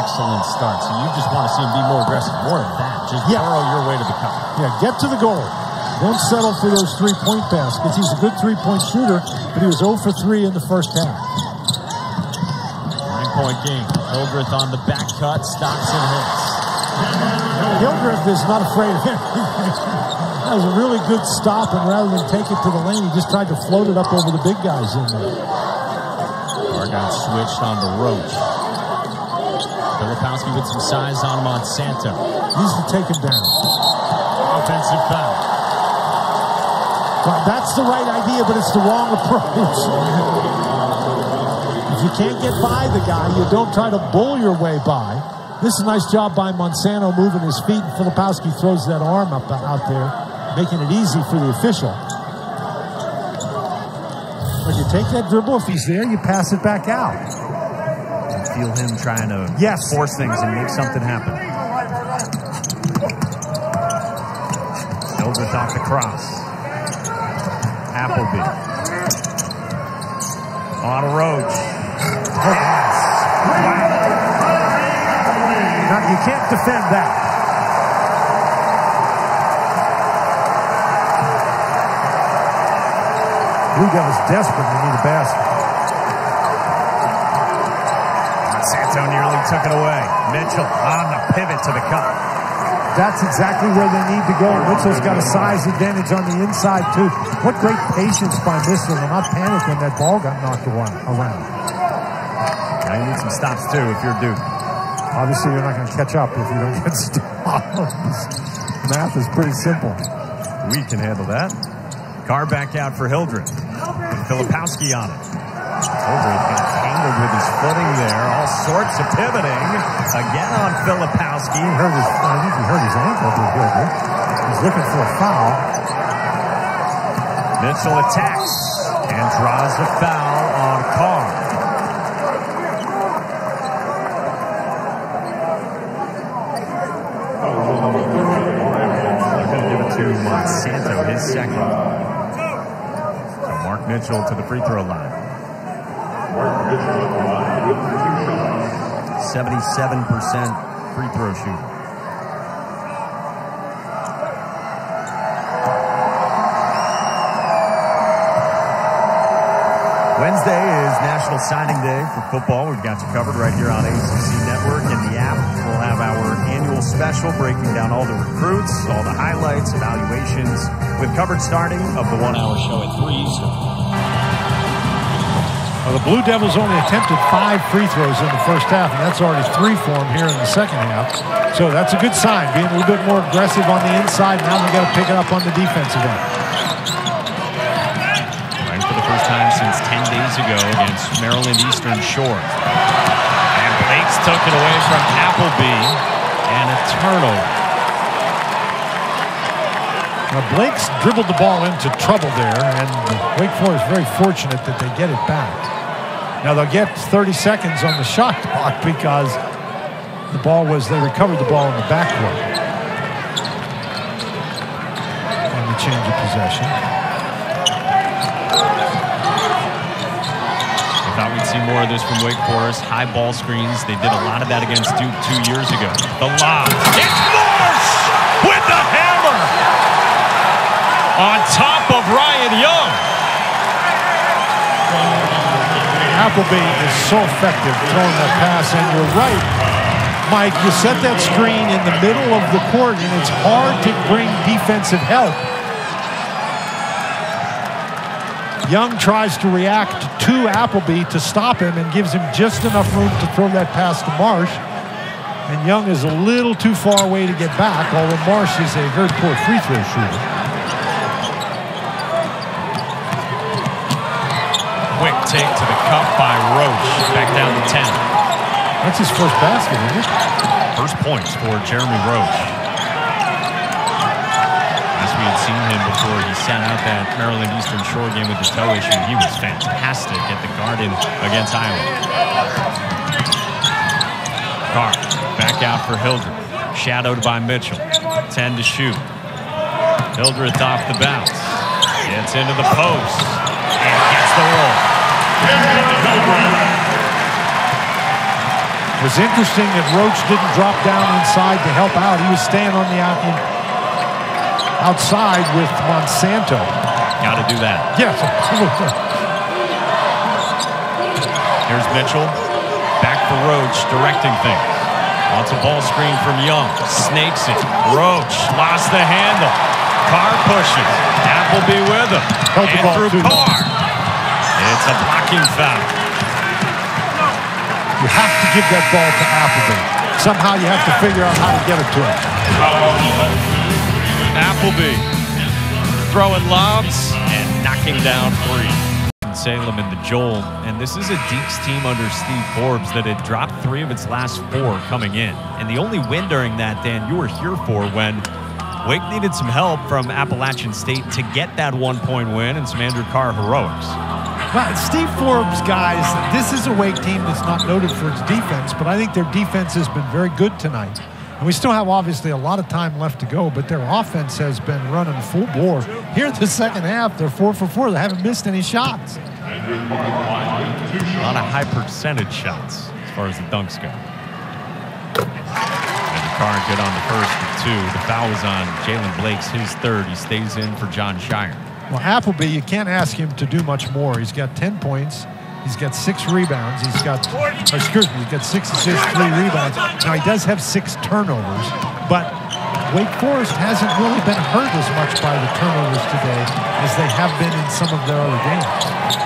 Excellent start, so you just want to see him be more aggressive, more of that. Just borrow your way to the cup. Yeah, get to the goal. Don't settle for those three-point baskets. He's a good three-point shooter, but he was 0 for 3 in the first half. 9-point game. Hildreth on the back cut, stops and hits. Hildreth is not afraid of him. That was a really good stop, and rather than take it to the lane, he just tried to float it up over the big guys in there. Carr got switched on the Roach. Filipowski with some size on Monsanto. Needs to take him down. Offensive foul. Well, that's the right idea, but it's the wrong approach. If you can't get by the guy, you don't try to bull your way by. This is a nice job by Monsanto moving his feet, and Filipowski throws that arm up out there, making it easy for the official. When you take that dribble, if he's there, you pass it back out. I feel him trying to force things and make something happen. Over off the cross. Appleby. On a Roach. Yes. Now, you can't defend that. Blue Devils desperate. They need a basket. Monsanto nearly took it away. Mitchell on the pivot to the cup. That's exactly where they need to go. Mitchell's got a size advantage on the inside, too. What great patience by Mitchell to not panic when that ball got knocked around. Now you need some stops, too, if you're Duke. Obviously, you're not going to catch up if you don't get stopped. Math is pretty simple. We can handle that. Carr backed out for Hildreth. Filipowski on it. Hildreth got tangled with his footing there. All sorts of pivoting. Again on Filipowski. I think he hurt his ankle pretty good. He's looking for a foul. Mitchell attacks and draws a foul on Carr. Monsanto, his second. So Mark Mitchell to the free throw line. 77% free throw shooter. Wednesday is National Signing Day for football. We've got you covered right here on ACC Network and the app. We'll have our annual special breaking down all the recruits, all the highlights, evaluations, with coverage starting of the one-hour show at 3. Well, the Blue Devils only attempted 5 free throws in the first half, and that's already 3 for them here in the second half. So that's a good sign, being a little bit more aggressive on the inside. Now we got to pick it up on the defensive end. Since 10 days ago against Maryland Eastern Shore. And Blakes took it away from Appleby and a turnover. Now Blakes dribbled the ball into trouble there, and Wake Forest very fortunate that they get it back. Now they'll get 30 seconds on the shot clock because the ball was, they recovered the ball in the backcourt. And the change of possession. Thought we'd see more of this from Wake Forest. High ball screens. They did a lot of that against Duke 2 years ago. The lob. It's Marsh with the hammer on top of Ryan Young. Appleby is so effective throwing that pass, and you're right, Mike. You set that screen in the middle of the court, and it's hard to bring defensive help. Young tries to react to Appleby to stop him and gives him just enough room to throw that pass to Marsh. And Young is a little too far away to get back, although Marsh is a very poor free throw shooter. Quick take to the cup by Roach, back down to 10. That's his first basket, isn't it? First points for Jeremy Roach. We had seen him before he sat out that Maryland Eastern Shore game with his toe issue. He was fantastic at the Garden against Iowa. Carr back out for Hildreth. Shadowed by Mitchell. 10 to shoot. Hildreth off the bounce. Gets into the post. And gets the roll. It was interesting that Roach didn't drop down inside to help out. He was staying on the outside with Monsanto. Got to do that. Yes. Here's Mitchell. Back for Roach, directing things. Lots of ball screen from Young. Snakes it. Roach lost the handle. Carr pushes. Appleby with him. And through Carr. It's a blocking foul. You have to give that ball to Appleby. Somehow you have to figure out how to get it to him. Appleby throwing lobs and knocking down 3. Salem and the Joel, and this is a Deeks team under Steve Forbes that had dropped 3 of its last 4 coming in, and the only win during that, Dan, you were here for, when Wake needed some help from Appalachian State to get that 1-point win and some Andrew Carr heroics. Well, Steve Forbes, guys, this is a Wake team that's not noted for its defense, but I think their defense has been very good tonight. And we still have, obviously, a lot of time left to go, but their offense has been running full bore. Here in the second half, they're 4 for 4. They haven't missed any shots. A lot of high percentage shots as far as the dunks go. And Carr good on the first with 2. The foul was on Jalen Blakes, his 3rd. He stays in for John Shire. Well, Appleby, you can't ask him to do much more. He's got 10 points. He's got 6 rebounds. He's got 6 assists, 3 rebounds. Now he does have 6 turnovers, but Wake Forest hasn't really been hurt as much by the turnovers today as they have been in some of their other games.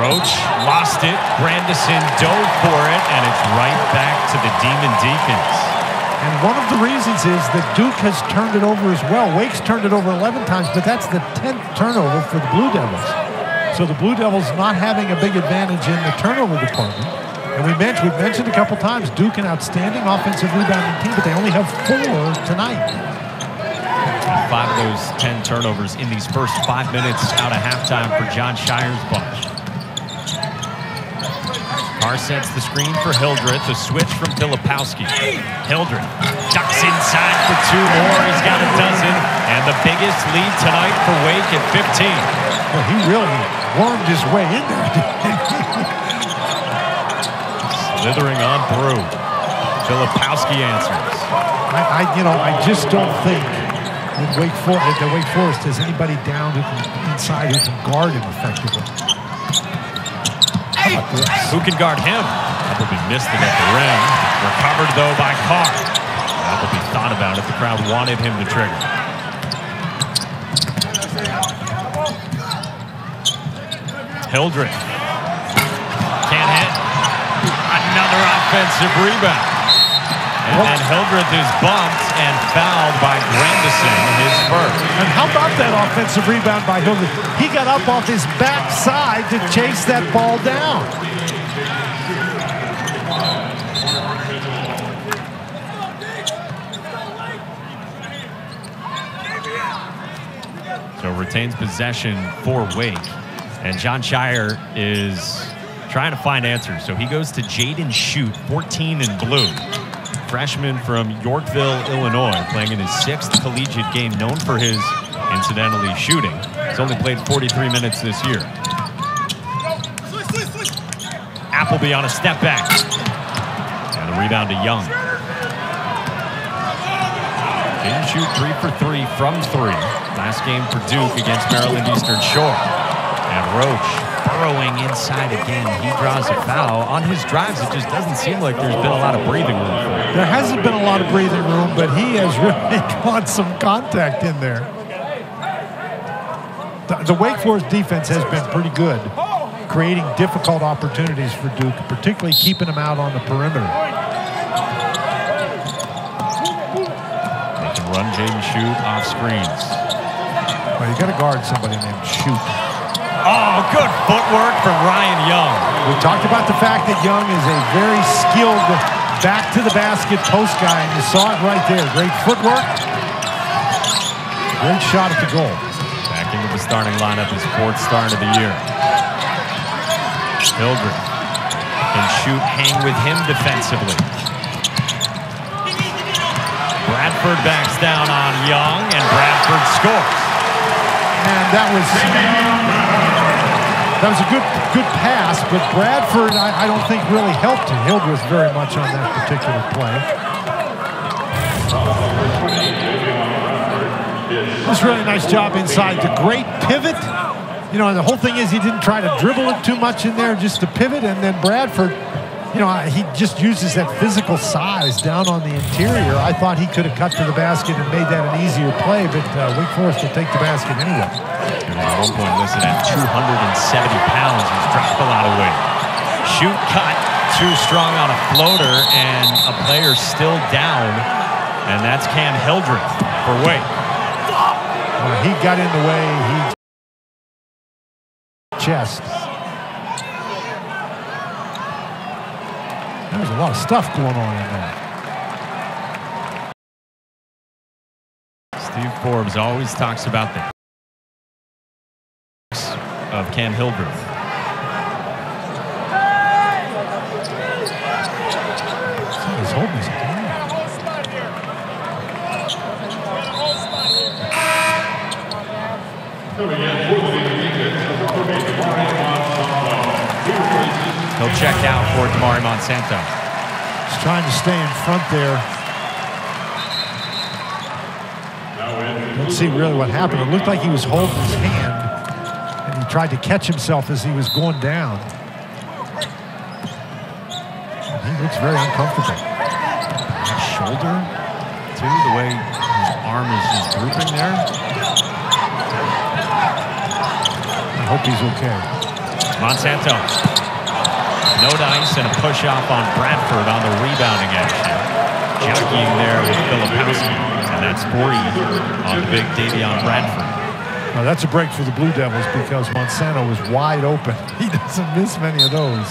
Roach lost it. Grandison dove for it, and it's right back to the Demon Deacons. And one of the reasons is that Duke has turned it over as well. Wake's turned it over 11 times, but that's the 10th turnover for the Blue Devils. So the Blue Devils not having a big advantage in the turnover department. And we've mentioned a couple times, Duke an outstanding offensive rebounding team, but they only have 4 tonight. 5 of those 10 turnovers in these first 5 minutes out of halftime for John Shire's bunch. Carr sets the screen for Hildreth, a switch from Filipowski. Hildreth ducks inside for 2 more. He's got a dozen, and the biggest lead tonight for Wake at 15. Well, he really warmed his way in there. Slithering on through. Filipowski answers. I just don't think that Wake Forest has anybody down who can, inside who can guard him effectively. Who can guard him? Appleby missed it at the rim. Recovered, though, by Carr. Appleby thought about it. The crowd wanted him to trigger. Hildreth can't hit. Another offensive rebound. And then Hildreth is bumped and fouled by Grandison, his first. And how about that offensive rebound by Hildreth? He got up off his backside to chase that ball down. So retains possession for Wake. And John Shire is trying to find answers. So he goes to Jaden Schutt, 14 in blue. Freshman from Yorkville, Illinois, playing in his 6th collegiate game, known for his, incidentally, shooting. He's only played 43 minutes this year. Appleby on a step back. And a rebound to Young. Didn't shoot 3 for 3 from 3. Last game for Duke against Maryland Eastern Shore. And Roach burrowing inside again. He draws a foul. On his drives, it just doesn't seem like there's been a lot of breathing room. There hasn't been a lot of breathing room, but he has really caught some contact in there. The Wake Forest defense has been pretty good, creating difficult opportunities for Duke, particularly keeping him out on the perimeter. They can run Jaden Schutt off screens. Well, you got to guard somebody named Schutt. Oh, good footwork from Ryan Young. We talked about the fact that Young is a very skilled back-to-the-basket post guy, and you saw it right there. Great footwork. Great shot at the goal. Back into the starting lineup, his 4th start of the year. Hildreth can shoot, hang with him defensively. Bradford backs down on Young, and Bradford scores. And that was... that was a good pass, but Bradford, I don't think really helped Hildreth very much on that particular play. It was really a nice job inside. The great pivot. You know, and the whole thing is he didn't try to dribble it too much in there, just the pivot. And then Bradford, you know, he just uses that physical size down on the interior. I thought he could have cut to the basket and made that an easier play, but Wake Forest will take the basket anyway. At one point, listed at 270 pounds, he's dropped a lot of weight. Shoot cut, too strong on a floater, and a player still down, and that's Cam Hildreth for Wake. Well, he got in the way, he chest. There's a lot of stuff going on in there. Steve Forbes always talks about that. Of Cam Hildreth. He's holding his hand. He'll check out for Damari Monsanto. He's trying to stay in front there. Don't see really what happened. It looked like he was holding his hand. Tried to catch himself as he was going down. He looks very uncomfortable. His shoulder, too, the way his arm is just drooping there. I hope he's okay. Monsanto, no dice and a push off on Bradford on the rebounding action. jockeying there with Filipowski, and that's 40 on the big Davion Bradford. Now that's a break for the Blue Devils because Monsanto was wide open. He doesn't miss many of those.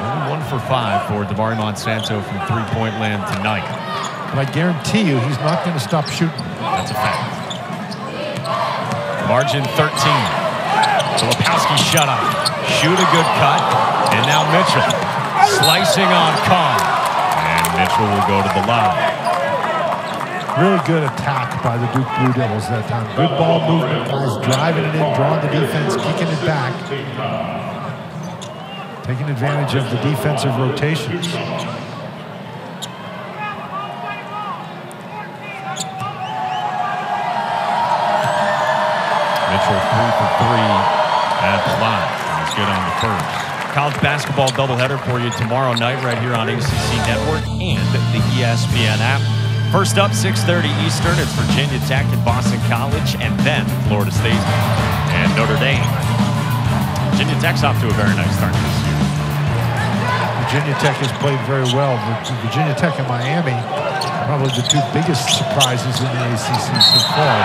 Only 1 for 5 for Damari Monsanto from three-point land tonight. But I guarantee you he's not going to stop shooting. That's a fact. Margin 13. Filipowski shut up, shoot a good cut, and now Mitchell slicing on Carr, and Mitchell will go to the line. Really good attack by the Duke Blue Devils that time. Good ball movement, guys driving it in, drawing the defense, kicking it back, taking advantage of the defensive rotations. Mitchell 3 for 3. At the line. That's good on the first. College basketball doubleheader for you tomorrow night right here on ACC Network and the ESPN app. First up, 6:30 Eastern. It's Virginia Tech and Boston College, and then Florida State and Notre Dame. Virginia Tech's off to a very nice start this year. Virginia Tech has played very well. Virginia Tech and Miami, probably the two biggest surprises in the ACC so far.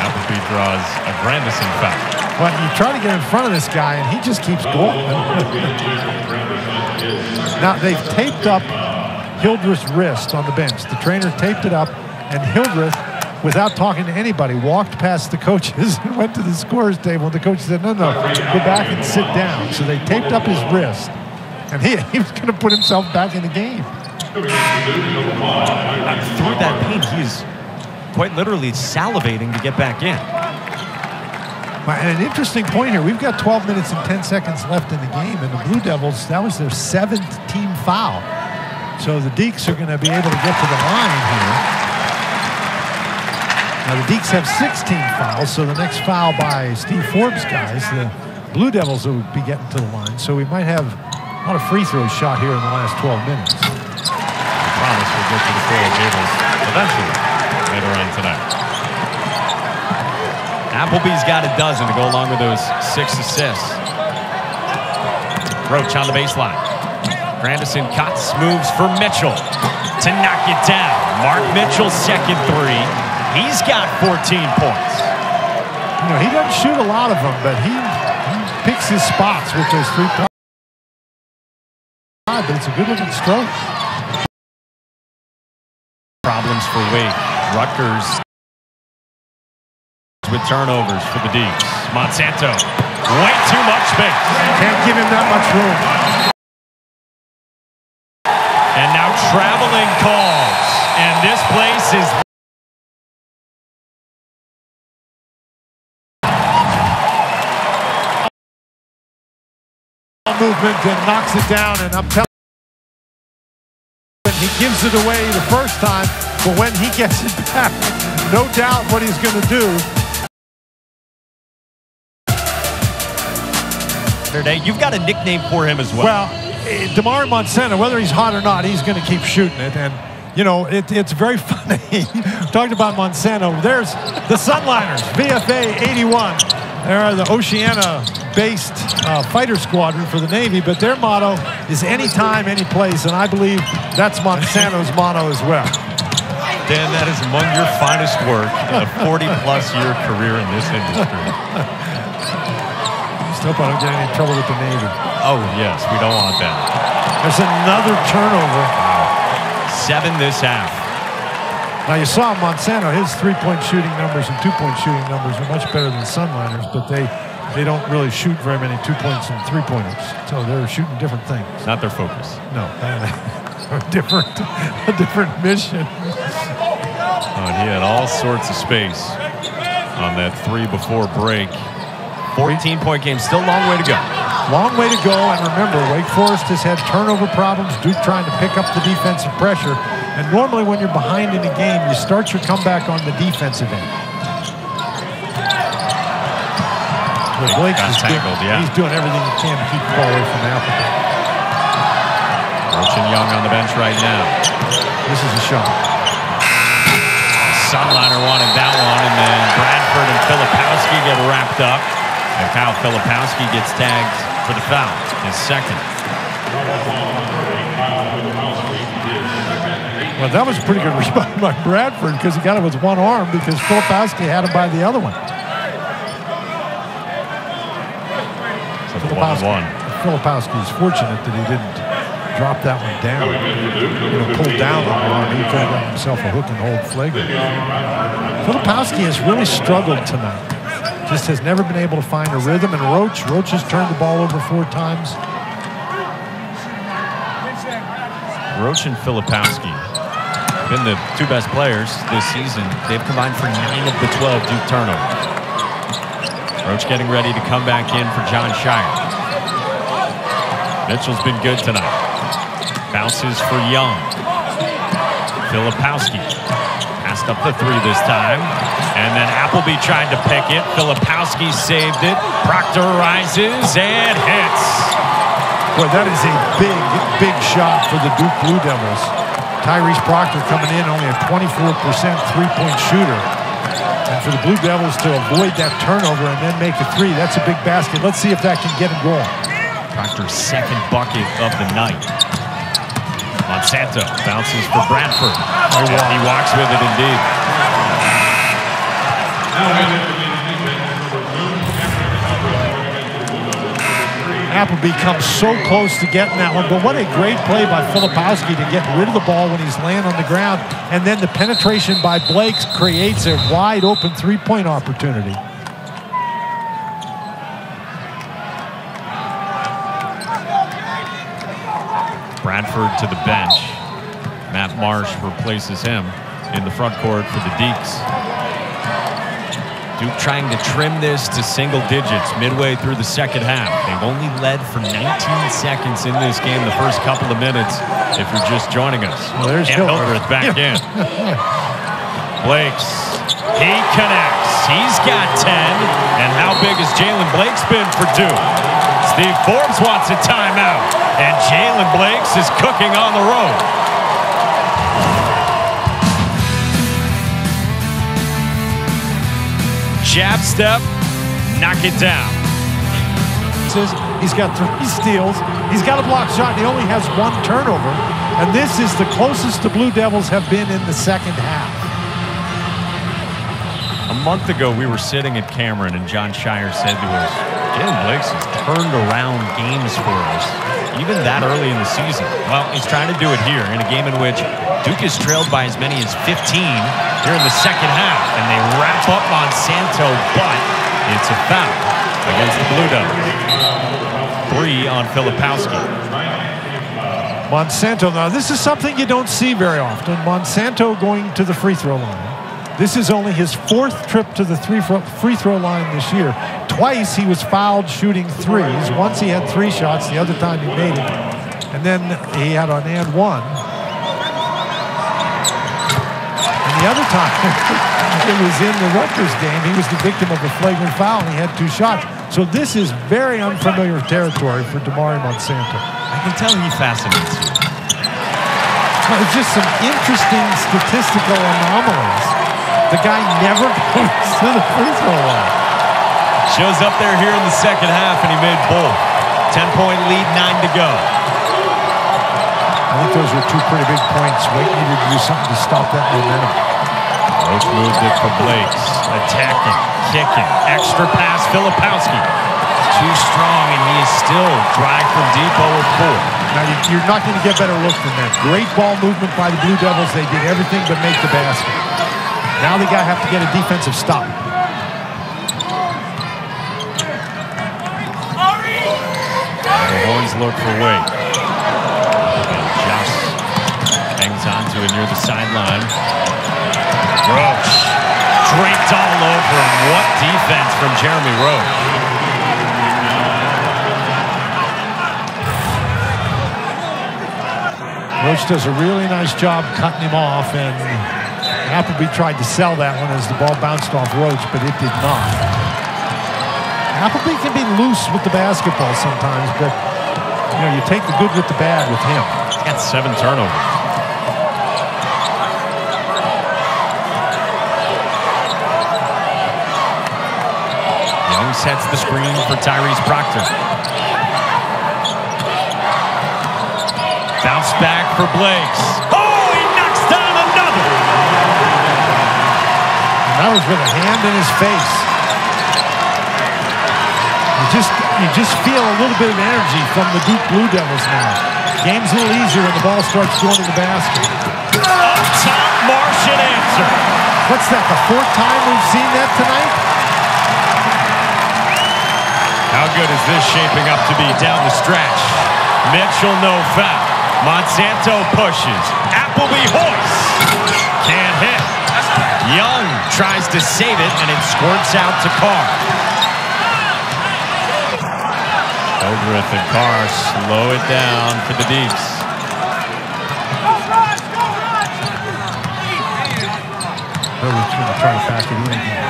Appleby draws a Grandison foul. But you try to get in front of this guy, and he just keeps going. Now, they've taped up Hildreth's wrist on the bench. The trainer taped it up, and Hildreth, without talking to anybody, walked past the coaches and went to the scorer's table. And the coach said, no, no, go back and sit down. So they taped up his wrist, and he was going to put himself back in the game. Through that pain, he's quite literally salivating to get back in. And an interesting point here. We've got 12 minutes and 10 seconds left in the game, and the Blue Devils, that was their 7th team foul. So the Deeks are going to be able to get to the line here. Now the Deeks have 16 fouls, so the next foul by Steve Forbes, guys, the Blue Devils will be getting to the line. So we might have a lot of free throw shot here in the last 12 minutes. I promise we'll get to the Florida Gables eventually. Later on tonight. Appleby's got a dozen to go along with those 6 assists. Roach on the baseline. Grandison cuts, moves for Mitchell to knock it down. Mark Mitchell's second three. He's got 14 points. You know, he doesn't shoot a lot of them, but he picks his spots with those three. But it's a good-looking stroke. Problems for Wake. Rutgers with turnovers for the Deeks. Monsanto, way too much space. Can't give him that much room. And now traveling calls. And this place is... movement and knocks it down, and I'm telling you, he gives it away the first time. But when he gets it back, no doubt what he's going to do. You've got a nickname for him as well. Well, Damari Monsanto, whether he's hot or not, he's going to keep shooting it. And, you know, it's very funny. Talked about Monsanto. There's the Sunliners, VFA 81. They're the Oceana-based fighter squadron for the Navy, but their motto is anytime, any place. And I believe that's Monsanto's motto as well. Dan, that is among your finest work in a 40-plus year career in this industry. Just hope I don't get any trouble with the Navy. Oh, yes, we don't want that. There's another turnover. 7 this half. Now, you saw Monsanto, his three-point shooting numbers and two-point shooting numbers are much better than Sunliners, but they don't really shoot very many two-points and three-pointers, so they're shooting different things. Not their focus. No. A different mission. Oh, and he had all sorts of space on that three before break. 14-point game, still a long way to go. Long way to go, and remember, Wake Forest has had turnover problems. Duke trying to pick up the defensive pressure, and normally when you're behind in a game, you start your comeback on the defensive end. Well, Blakes is tangled, yeah. He's doing everything he can to keep the ball away from Appleby. Roach and Young on the bench right now. This is a shot. Sunliner wanted that one, and then Bradford and Filipowski get wrapped up. And Kyle Filipowski gets tagged for the foul, his second. Well, that was a pretty good response by Bradford because he got it with one arm because Filipowski had him by the other one. Filipowski is fortunate that he didn't drop that one down. Pulled down on the arm. He could have got himself a hook and hold flagrant. Filipowski has really struggled tonight. Just has never been able to find a rhythm. And Roach has turned the ball over 4 times. Roach and Filipowski been the 2 best players this season. They've combined for 9 of the 12 Duke turnovers. Roach getting ready to come back in for John Shire. Mitchell's been good tonight. Bounces for Young. Filipowski passed up the 3 this time. And then Appleby tried to pick it. Filipowski saved it. Proctor rises and hits. Boy, that is a big, big shot for the Duke Blue Devils. Tyrese Proctor coming in only a 24% three-point shooter. And for the Blue Devils to avoid that turnover and then make a 3, that's a big basket. Let's see if that can get him going. Proctor's second bucket of the night. Monsanto bounces for Bradford. He walks with it indeed. Appleby comes so close to getting that one, but what a great play by Filipowski to get rid of the ball when he's laying on the ground. And then the penetration by Blakes creates a wide open three-point opportunity. Bradford to the bench. Matt Marsh replaces him in the front court for the Deeks. Duke trying to trim this to single digits midway through the second half. They've only led for 19 seconds in this game, the first couple of minutes, if you're just joining us. Well, there's Hildreth back in. Blakes, he connects. He's got 10. And how big has Jalen Blakes been for Duke? Steve Forbes wants a timeout. And Jalen Blakes is cooking on the road. Jab step, knock it down. He's got 3 steals. He's got a block shot. He only has 1 turnover. And this is the closest the Blue Devils have been in the second half. A month ago, we were sitting at Cameron, and John Shire said to us, Jalen Blakes has turned around games for us. Even that early in the season. Well, he's trying to do it here in a game in which Duke is trailed by as many as 15 here in the second half, and they wrap up Monsanto, but it's a foul against the Blue Devils. 3 on Filipowski. Monsanto, now this is something you don't see very often. Monsanto going to the free throw line. This is only his 4th trip to the free throw line this year. Twice he was fouled shooting 3s. Once he had 3 shots, the other time he made it. And then he had an and 1. And the other time, it was in the Rutgers game, he was the victim of a flagrant foul and he had 2 shots. So this is very unfamiliar territory for Damari Monsanto. I can tell he fascinates you. It's just some interesting statistical anomalies. The guy never goes to the free throw line. Shows up there here in the second half, and he made both. 10-point lead, 9 to go. I think those were 2 pretty big points. Wake needed to do something to stop that momentum. Roach moved it for Blakes. Attacking, kicking, extra pass, Filipowski. Too strong, and he is still dry from deep, 0-4. Now, you're not going to get better look than that. Great ball movement by the Blue Devils. They did everything but make the basket. Now they got to have to get a defensive stop. They always look for Wake. Just hangs on to it near the sideline. Roach draped all over him. What defense from Jeremy Roach. Roach does a really nice job cutting him off, and Appleby tried to sell that one as the ball bounced off Roach, but it did not. Appleby can be loose with the basketball sometimes, but you know, you take the good with the bad with him. That's 7 turnovers. Young sets the screen for Tyrese Proctor. bounce back for Blakes. Oh, he knocks down another. And that was with a hand in his face. You just feel a little bit of energy from the Duke Blue Devils now. Game's a little easier when the ball starts going to the basket. Up top, Marsh and answer. What's that, the fourth time we've seen that tonight? How good is this shaping up to be down the stretch? Mitchell, no foul. Monsanto pushes. Appleby hoists. Can't hit. Young tries to save it, and it squirts out to Carr. Hildreth and Carr slow it down for the Deeks. Hildreth's going to try to pack it in again.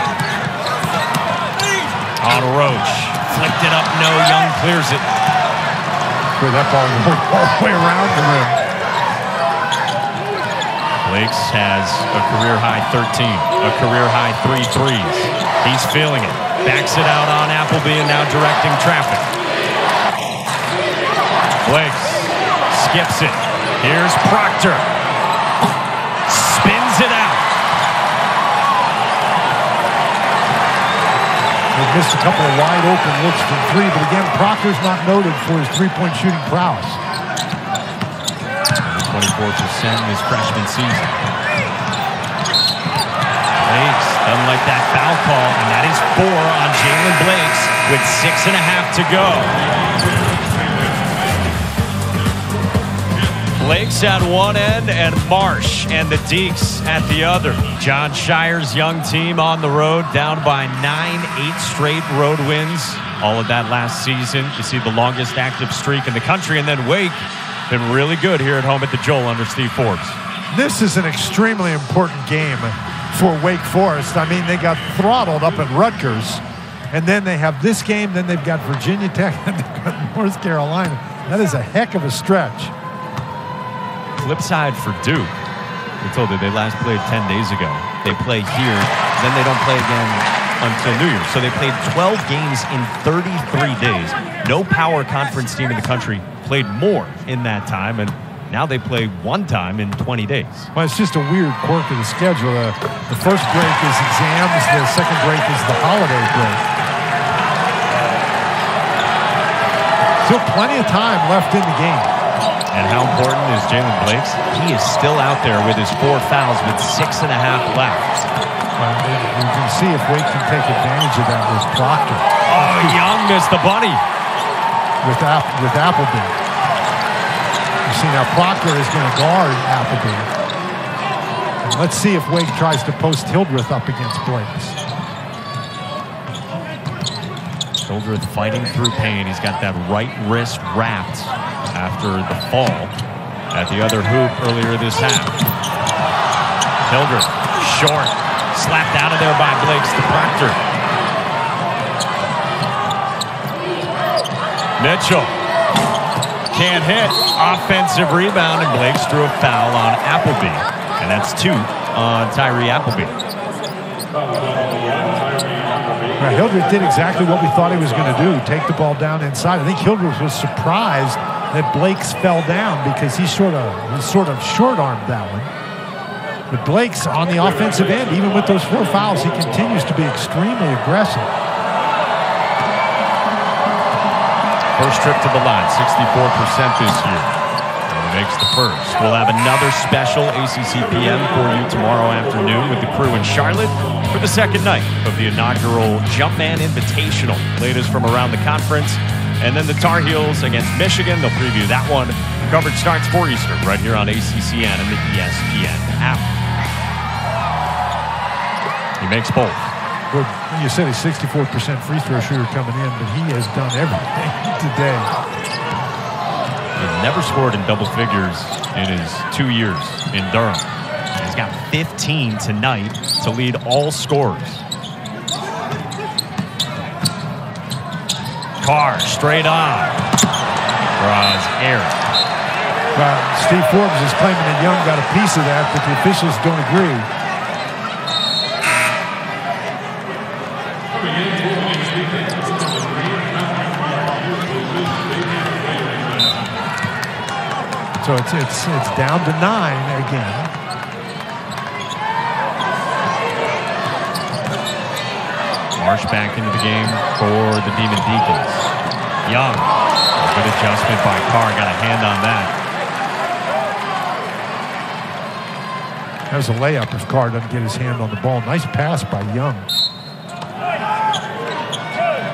On Roach. Flicked it up, no. Young clears it. That ball went all the way around the rim. Blakes has a career-high 13, a career-high 3 threes. He's feeling it. Backs it out on Appleby and now directing traffic. Blakes skips it. Here's Proctor. Spins it out. They've missed a couple of wide open looks from three, but again, Proctor's not noted for his three-point shooting prowess. 24% his freshman season. Blakes doesn't like that foul call, and that is 4 on Jalen Blakes with 6.5 to go. Blakes at one end and Marsh and the Deeks at the other. John Shire's young team on the road down by 9, 8 straight road wins. All of that last season. You see the longest active streak in the country. And then Wake been really good here at home at the Joel under Steve Forbes. This is an extremely important game for Wake Forest. I mean, they got throttled up at Rutgers. And then they have this game. Then they've got Virginia Tech and they've got North Carolina. That is a heck of a stretch. Flip side for Duke. We're told that they last played 10 days ago. They play here, then they don't play again until New Year's. So they played 12 games in 33 days. No power conference team in the country played more in that time, and now they play one time in 20 days. Well, it's just a weird quirk of the schedule. The first break is exams, the second break is the holiday break. Still plenty of time left in the game. And how important is Jalen Blakes? He is still out there with his 4 fouls with 6.5 left. Well, we can see if Wake can take advantage of that with Proctor. Oh, Young missed the bunny. With Appleby. You see now Proctor is going to guard Appleby. And let's see if Wake tries to post Hildreth up against Blakes. Hildreth fighting through pain. He's got that right wrist wrapped after the fall at the other hoop earlier this half. Hildreth, short, slapped out of there by Blakes to Proctor. Mitchell can't hit. Offensive rebound, and Blakes drew a foul on Appleby. And that's 2 on Tyree Appleby. Now, Hildreth did exactly what we thought he was going to do, take the ball down inside. I think Hildreth was surprised that Blakes fell down because he sort of short-armed that one. But Blakes on the offensive end, even with those 4 fouls, he continues to be extremely aggressive. First trip to the line, 64% this year. And he makes the first. We'll have another special ACC PM for you tomorrow afternoon with the crew in Charlotte for the second night of the inaugural Jumpman Invitational. Latest from around the conference. And then the Tar Heels against Michigan. They'll preview that one. Coverage starts 4 Eastern right here on ACCN and the ESPN app. He makes both. Well, you said he's 64% free throw shooter coming in, but he has done everything today. He's never scored in double figures in his 2 years in Durham. He's got 15 tonight to lead all scorers. Carr straight on. Draws air. Well, Steve Forbes is claiming that Young got a piece of that, but the officials don't agree. So So it's down to 9 again. Marsh back into the game for the Demon Deacons. Young, a good adjustment by Carr, got a hand on that. That was a layup if Carr doesn't get his hand on the ball. Nice pass by Young.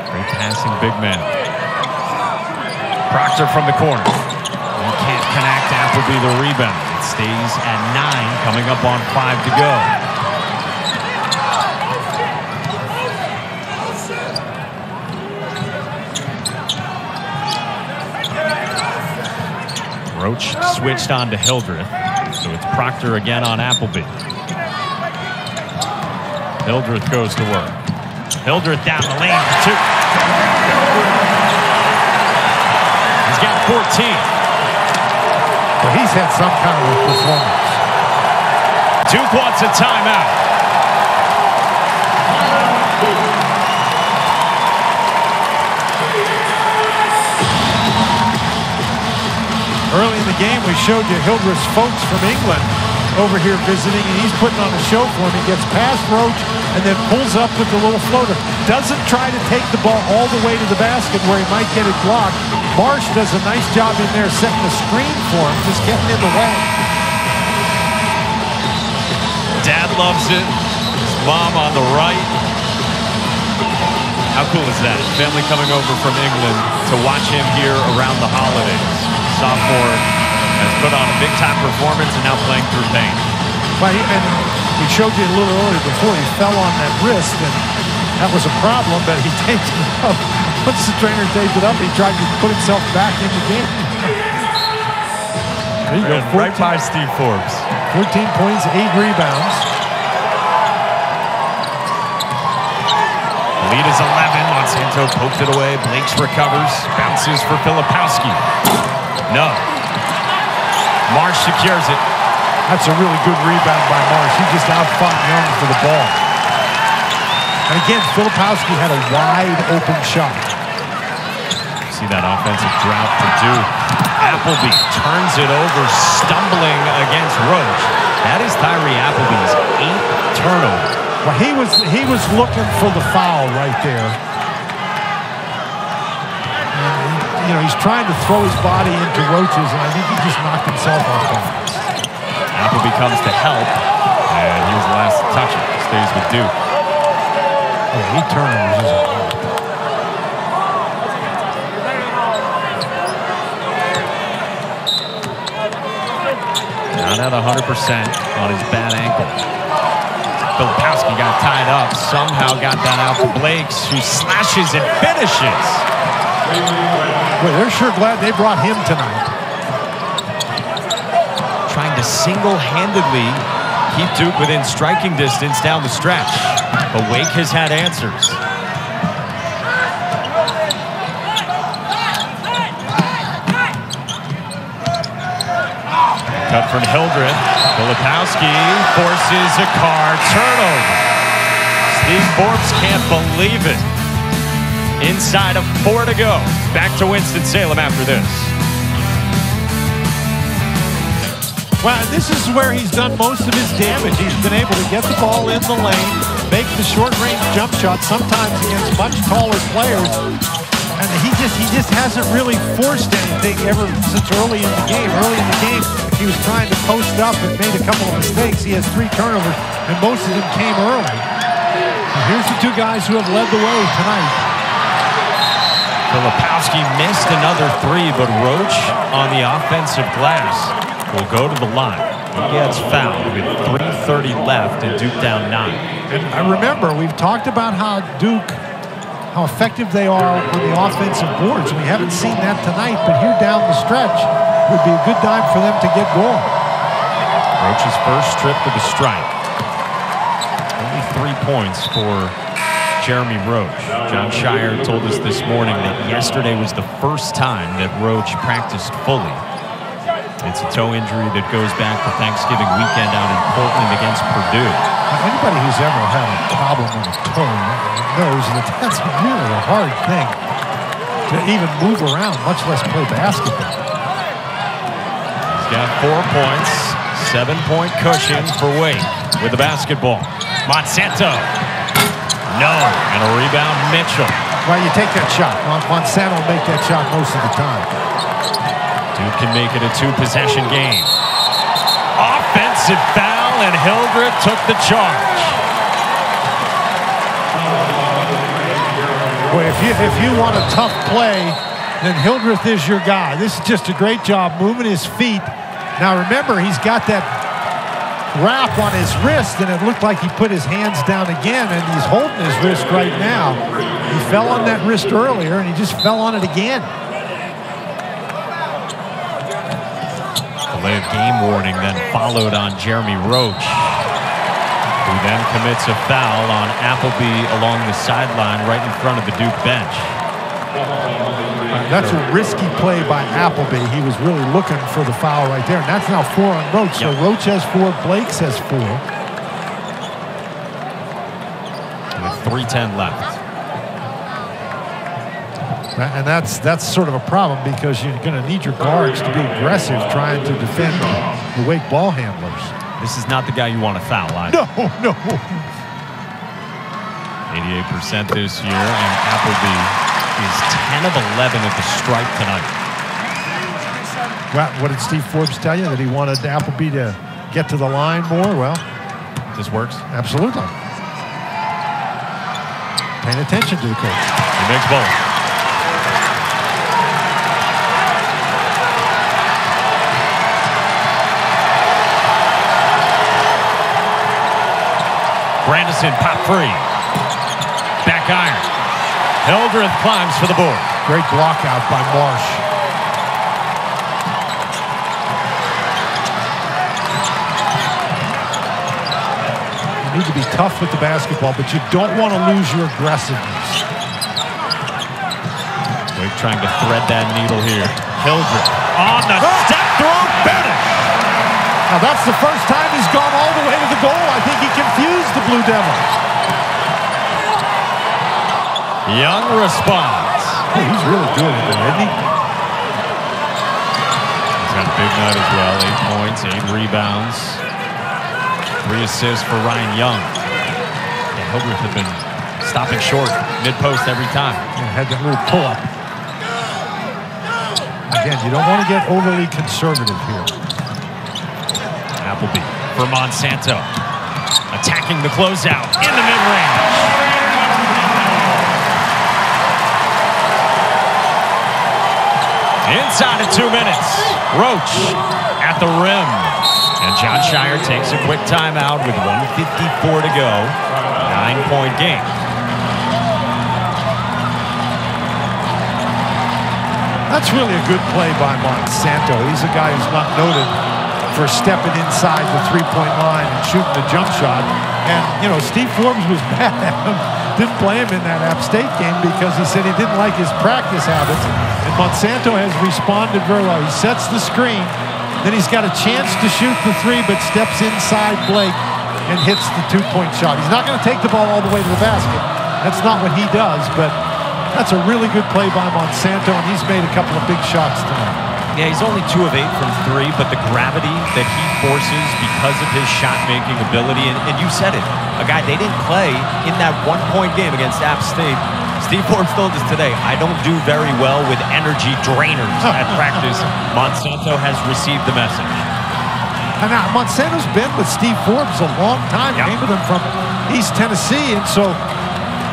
Great passing big man. Proctor from the corner. He can't connect, Appleby the rebound. It stays at 9, coming up on 5 to go. Roach switched on to Hildreth, so it's Proctor again on Appleby. Hildreth goes to work. Hildreth down the lane for 2. He's got 14. But he's had some kind of a performance. Duke wants a timeout. Early in the game, we showed you Hildreth's folks from England over here visiting, and he's putting on a show for him. He gets past Roach and then pulls up with the little floater. Doesn't try to take the ball all the way to the basket where he might get it blocked. Marsh does a nice job in there setting the screen for him, just getting in the way. Dad loves it. His mom on the right. How cool is that? Family coming over from England to watch him here around the holidays. Sophomore has put on a big-time performance and now playing through pain. Well, he showed you a little earlier before he fell on that wrist, and that was a problem, but he taped it up. Once the trainer taped it up, he tried to put himself back in the game. There you go, right by Steve Forbes. 14 points, 8 rebounds. Lead is 11. Monsanto poked it away. Blakes recovers. Bounces for Filipowski. No. Marsh secures it. That's a really good rebound by Marsh. He just outfought Young for the ball. And again, Filipowski had a wide open shot. See that offensive drought for Duke. Appleby turns it over, stumbling against Roach. That is Tyree Appleby's 8th turnover. Well, he was looking for the foul right there. You know, he's trying to throw his body into Roach's, and I think he just knocked himself off balance. Appleby comes to help, and he was the last to touch it. Stays with Duke. Yeah, he turns. Not at 100% on his bad ankle. Filipowski got tied up, somehow got that out to Blakes, who slashes and finishes. Boy, they're sure glad they brought him tonight. Trying to single-handedly keep Duke within striking distance down the stretch. But Wake has had answers. Cut from Hildreth. Filipowski forces a Carr turnover. Steve Forbes can't believe it. Inside of 4 to go. Back to Winston-Salem after this. Well, this is where he's done most of his damage. He's been able to get the ball in the lane, make the short-range jump shot, sometimes against much taller players. And he just hasn't really forced anything ever since early in the game. Early in the game, he was trying to post up and made a couple of mistakes. He has 3 turnovers, and most of them came early. And here's the 2 guys who have led the way tonight. Filipowski missed another 3, but Roach on the offensive glass will go to the line. He gets fouled with 3:30 left and Duke down 9. And I remember we've talked about how Duke, how effective they are on the offensive boards. We haven't seen that tonight, but here down the stretch would be a good time for them to get going. Roach's first trip to the stripe. Only 3 points for Jeremy Roach. John Shire told us this morning that yesterday was the first time that Roach practiced fully. It's a toe injury that goes back to Thanksgiving weekend out in Portland against Purdue. Anybody who's ever had a problem with a toe knows that that's really a hard thing to even move around, much less play basketball. He's got 4 points, 7-point cushion for Wake with the basketball. Monsanto, no, and a rebound Mitchell. Well, you take that shot. Monsanto will make that shot most of the time. Duke can make it a two-possession game. Offensive foul, and Hildreth took the charge. Well, if you want a tough play, then Hildreth is your guy. This is just a great job moving his feet. Now remember, he's got that wrap on his wrist, and it looked like he put his hands down again, and he's holding his wrist right now. He fell on that wrist earlier, and he just fell on it again. Delay of game warning then followed on Jeremy Roach, who then commits a foul on Appleby along the sideline right in front of the Duke bench. That's a risky play by Appleby. He was really looking for the foul right there. And that's now 4 on Roach. Yep. So Roach has 4, Blakes has 4. With 3:10 left. And that's sort of a problem, because you're going to need your guards to be aggressive trying to defend the Wake ball handlers. This is not the guy you want to foul either. No, no. 88% this year, and Appleby is 10 of 11 at the stripe tonight. Well, what did Steve Forbes tell you? That he wanted Appleby to get to the line more? Well, this works. Absolutely. Paying attention to the coach. He makes both. Grandison, pop free. Back iron. Hildreth climbs for the board. Great block out by Marsh. You need to be tough with the basketball, but you don't want to lose your aggressiveness. Wake trying to thread that needle here. Hildreth on the step through finish. Now that's the first time he's gone all the way to the goal. I think he confused the Blue Devils. Young responds. Hey, he's really doing it there, isn't he? He's got a big night as well. 8 points, 8 rebounds. 3 assists for Ryan Young. Yeah, Hildreth had been stopping short, mid-post every time. Yeah, had that little pull-up. Again, you don't want to get overly conservative here. Appleby for Monsanto. Attacking the closeout in the mid-range. Inside of 2 minutes, Roach at the rim. And John Shire takes a quick timeout with 1:54 to go. 9-point game. That's really a good play by Monsanto. He's a guy who's not noted for stepping inside the three-point line and shooting a jump shot. And, you know, Steve Forbes was mad at him. Didn't play him in that App State game because he said he didn't like his practice habits. And Monsanto has responded very well. He sets the screen, then he's got a chance to shoot the three, but steps inside Blake and hits the two-point shot. He's not going to take the ball all the way to the basket. That's not what he does, but that's a really good play by Monsanto, and he's made a couple of big shots tonight. Yeah, he's only 2 of 8 from three, but the gravity that he forces because of his shot-making ability, and you said it, a guy they didn't play in that one-point game against App State. Steve Forbes told us today, I don't do very well with energy drainers at practice. Monsanto has received the message. And now, Monsanto's been with Steve Forbes a long time. Yep. Came with him from East Tennessee, and so,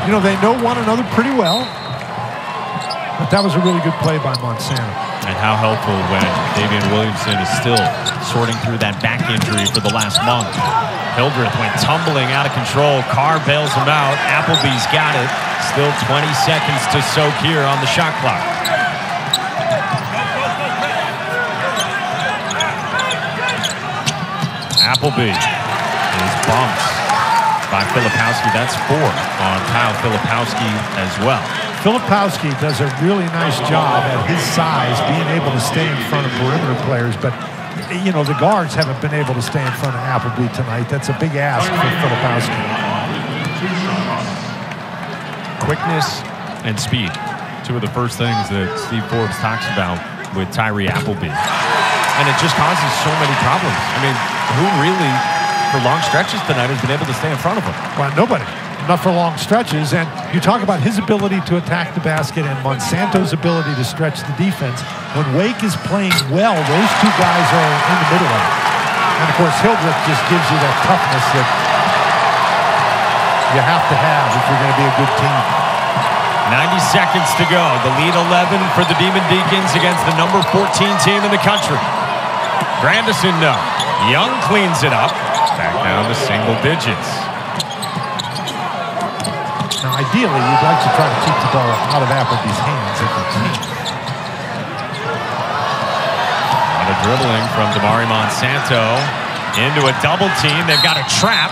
you know, they know one another pretty well. But that was a really good play by Monsanto. And how helpful when Davion Williamson is still sorting through that back injury for the last month. Hildreth went tumbling out of control. Carr bails him out. Appleby's got it. Still 20 seconds to soak here on the shot clock. Appleby is bumped by Filipowski. That's 4 on Kyle Filipowski as well. Filipowski does a really nice job at his size, being able to stay in front of perimeter players, but, you know, the guards haven't been able to stay in front of Appleby tonight. That's a big ask for Filipowski. Quickness and speed, two of the first things that Steve Forbes talks about with Tyree Appleby. and it just causes so many problems. I mean, who really, for long stretches tonight, has been able to stay in front of him? Well, nobody. Not for long stretches. And you talk about his ability to attack the basket and Monsanto's ability to stretch the defense. When Wake is playing well, those two guys are in the middle of it. And, of course, Hildreth just gives you that toughness that you have to have if you're going to be a good team. 90 seconds to go. The lead 11 for the Demon Deacons against the number 14 team in the country. Grandison, no. Young cleans it up. Back down to single digits. Now, ideally, you'd like to try to keep the ball out of Appleby's hands if you can. And a dribbling from Damari Monsanto into a double team. They've got a trap.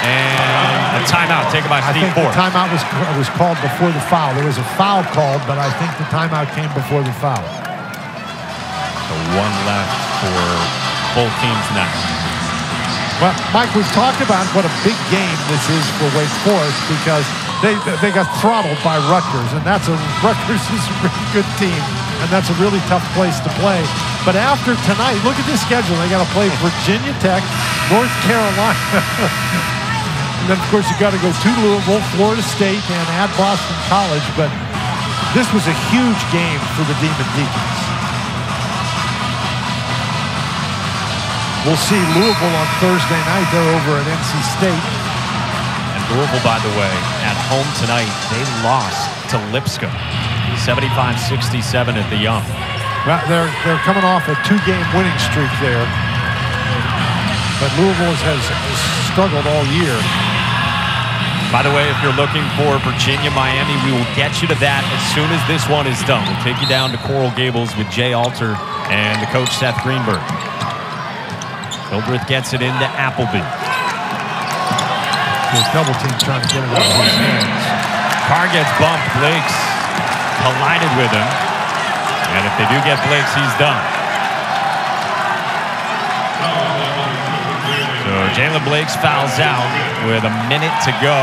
And a timeout taken by Steve Forbes. I think the timeout was called before the foul. There was a foul called, but I think the timeout came before the foul. So one left for both teams next. Well, Mike, we've talked about what a big game this is for Wake Forest because they got throttled by Rutgers, and Rutgers is a really good team, and that's a really tough place to play. But after tonight, look at this schedule. They got to play Virginia Tech, North Carolina, and then, of course, you got to go to Louisville, Florida State, and at Boston College. But this was a huge game for the Demon Deacons. We'll see Louisville on Thursday night. They're over at NC State. And Louisville, by the way, at home tonight, they lost to Lipscomb, 75-67 at the Young. Well, they're coming off a two-game winning streak there. But Louisville has struggled all year. By the way, if you're looking for Virginia, Miami, we will get you to that as soon as this one is done. We'll take you down to Coral Gables with Jay Alter and the coach, Seth Greenberg. Hildreth gets it into Appleby. His double team trying to get it out of his hands. Carr gets bumped. Blakes collided with him. And if they do get Blakes, he's done. So Jalen Blakes fouls out with a minute to go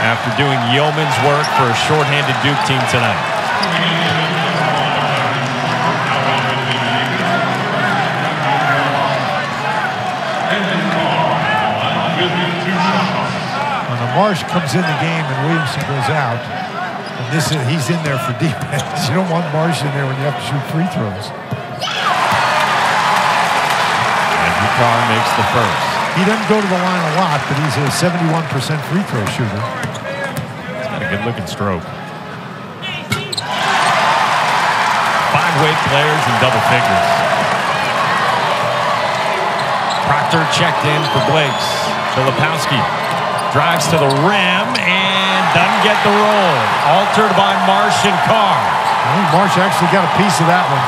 after doing yeoman's work for a shorthanded Duke team tonight. Marsh comes in the game and Williamson goes out. And he's in there for defense. You don't want Marsh in there when you have to shoot free throws. Andrew Carr makes the first. He doesn't go to the line a lot, but he's a 71% free throw shooter. He's got a good looking stroke. 5 weight players in double figures. Proctor checked in for Blakes. Filipowski drives to the rim and doesn't get the roll. Altered by Marsh and Carr. I think Marsh actually got a piece of that one.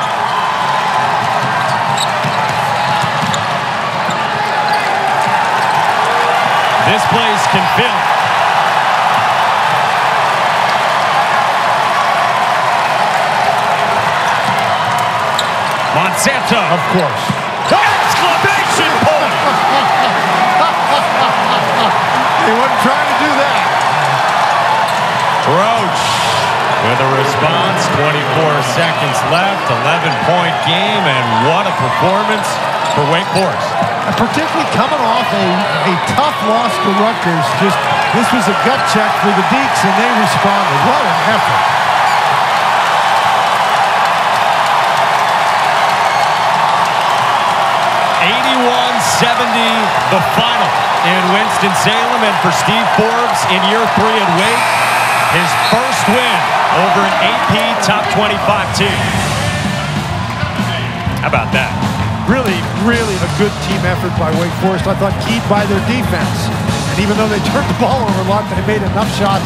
This place can fill. Monsanto, of course. Exclamation point! He wasn't trying to do that. Roach with a response. 24 seconds left. 11-point game. And what a performance for Wake Forest. And particularly coming off a tough loss to Rutgers. This was a gut check for the Deeks, and they responded. What an effort. The final in Winston-Salem, and for Steve Forbes in year 3 at Wake, his first win over an AP top 25 team. How about that? Really, really a good team effort by Wake Forest. I thought keyed by their defense. And even though they turned the ball over a lot, they made enough shots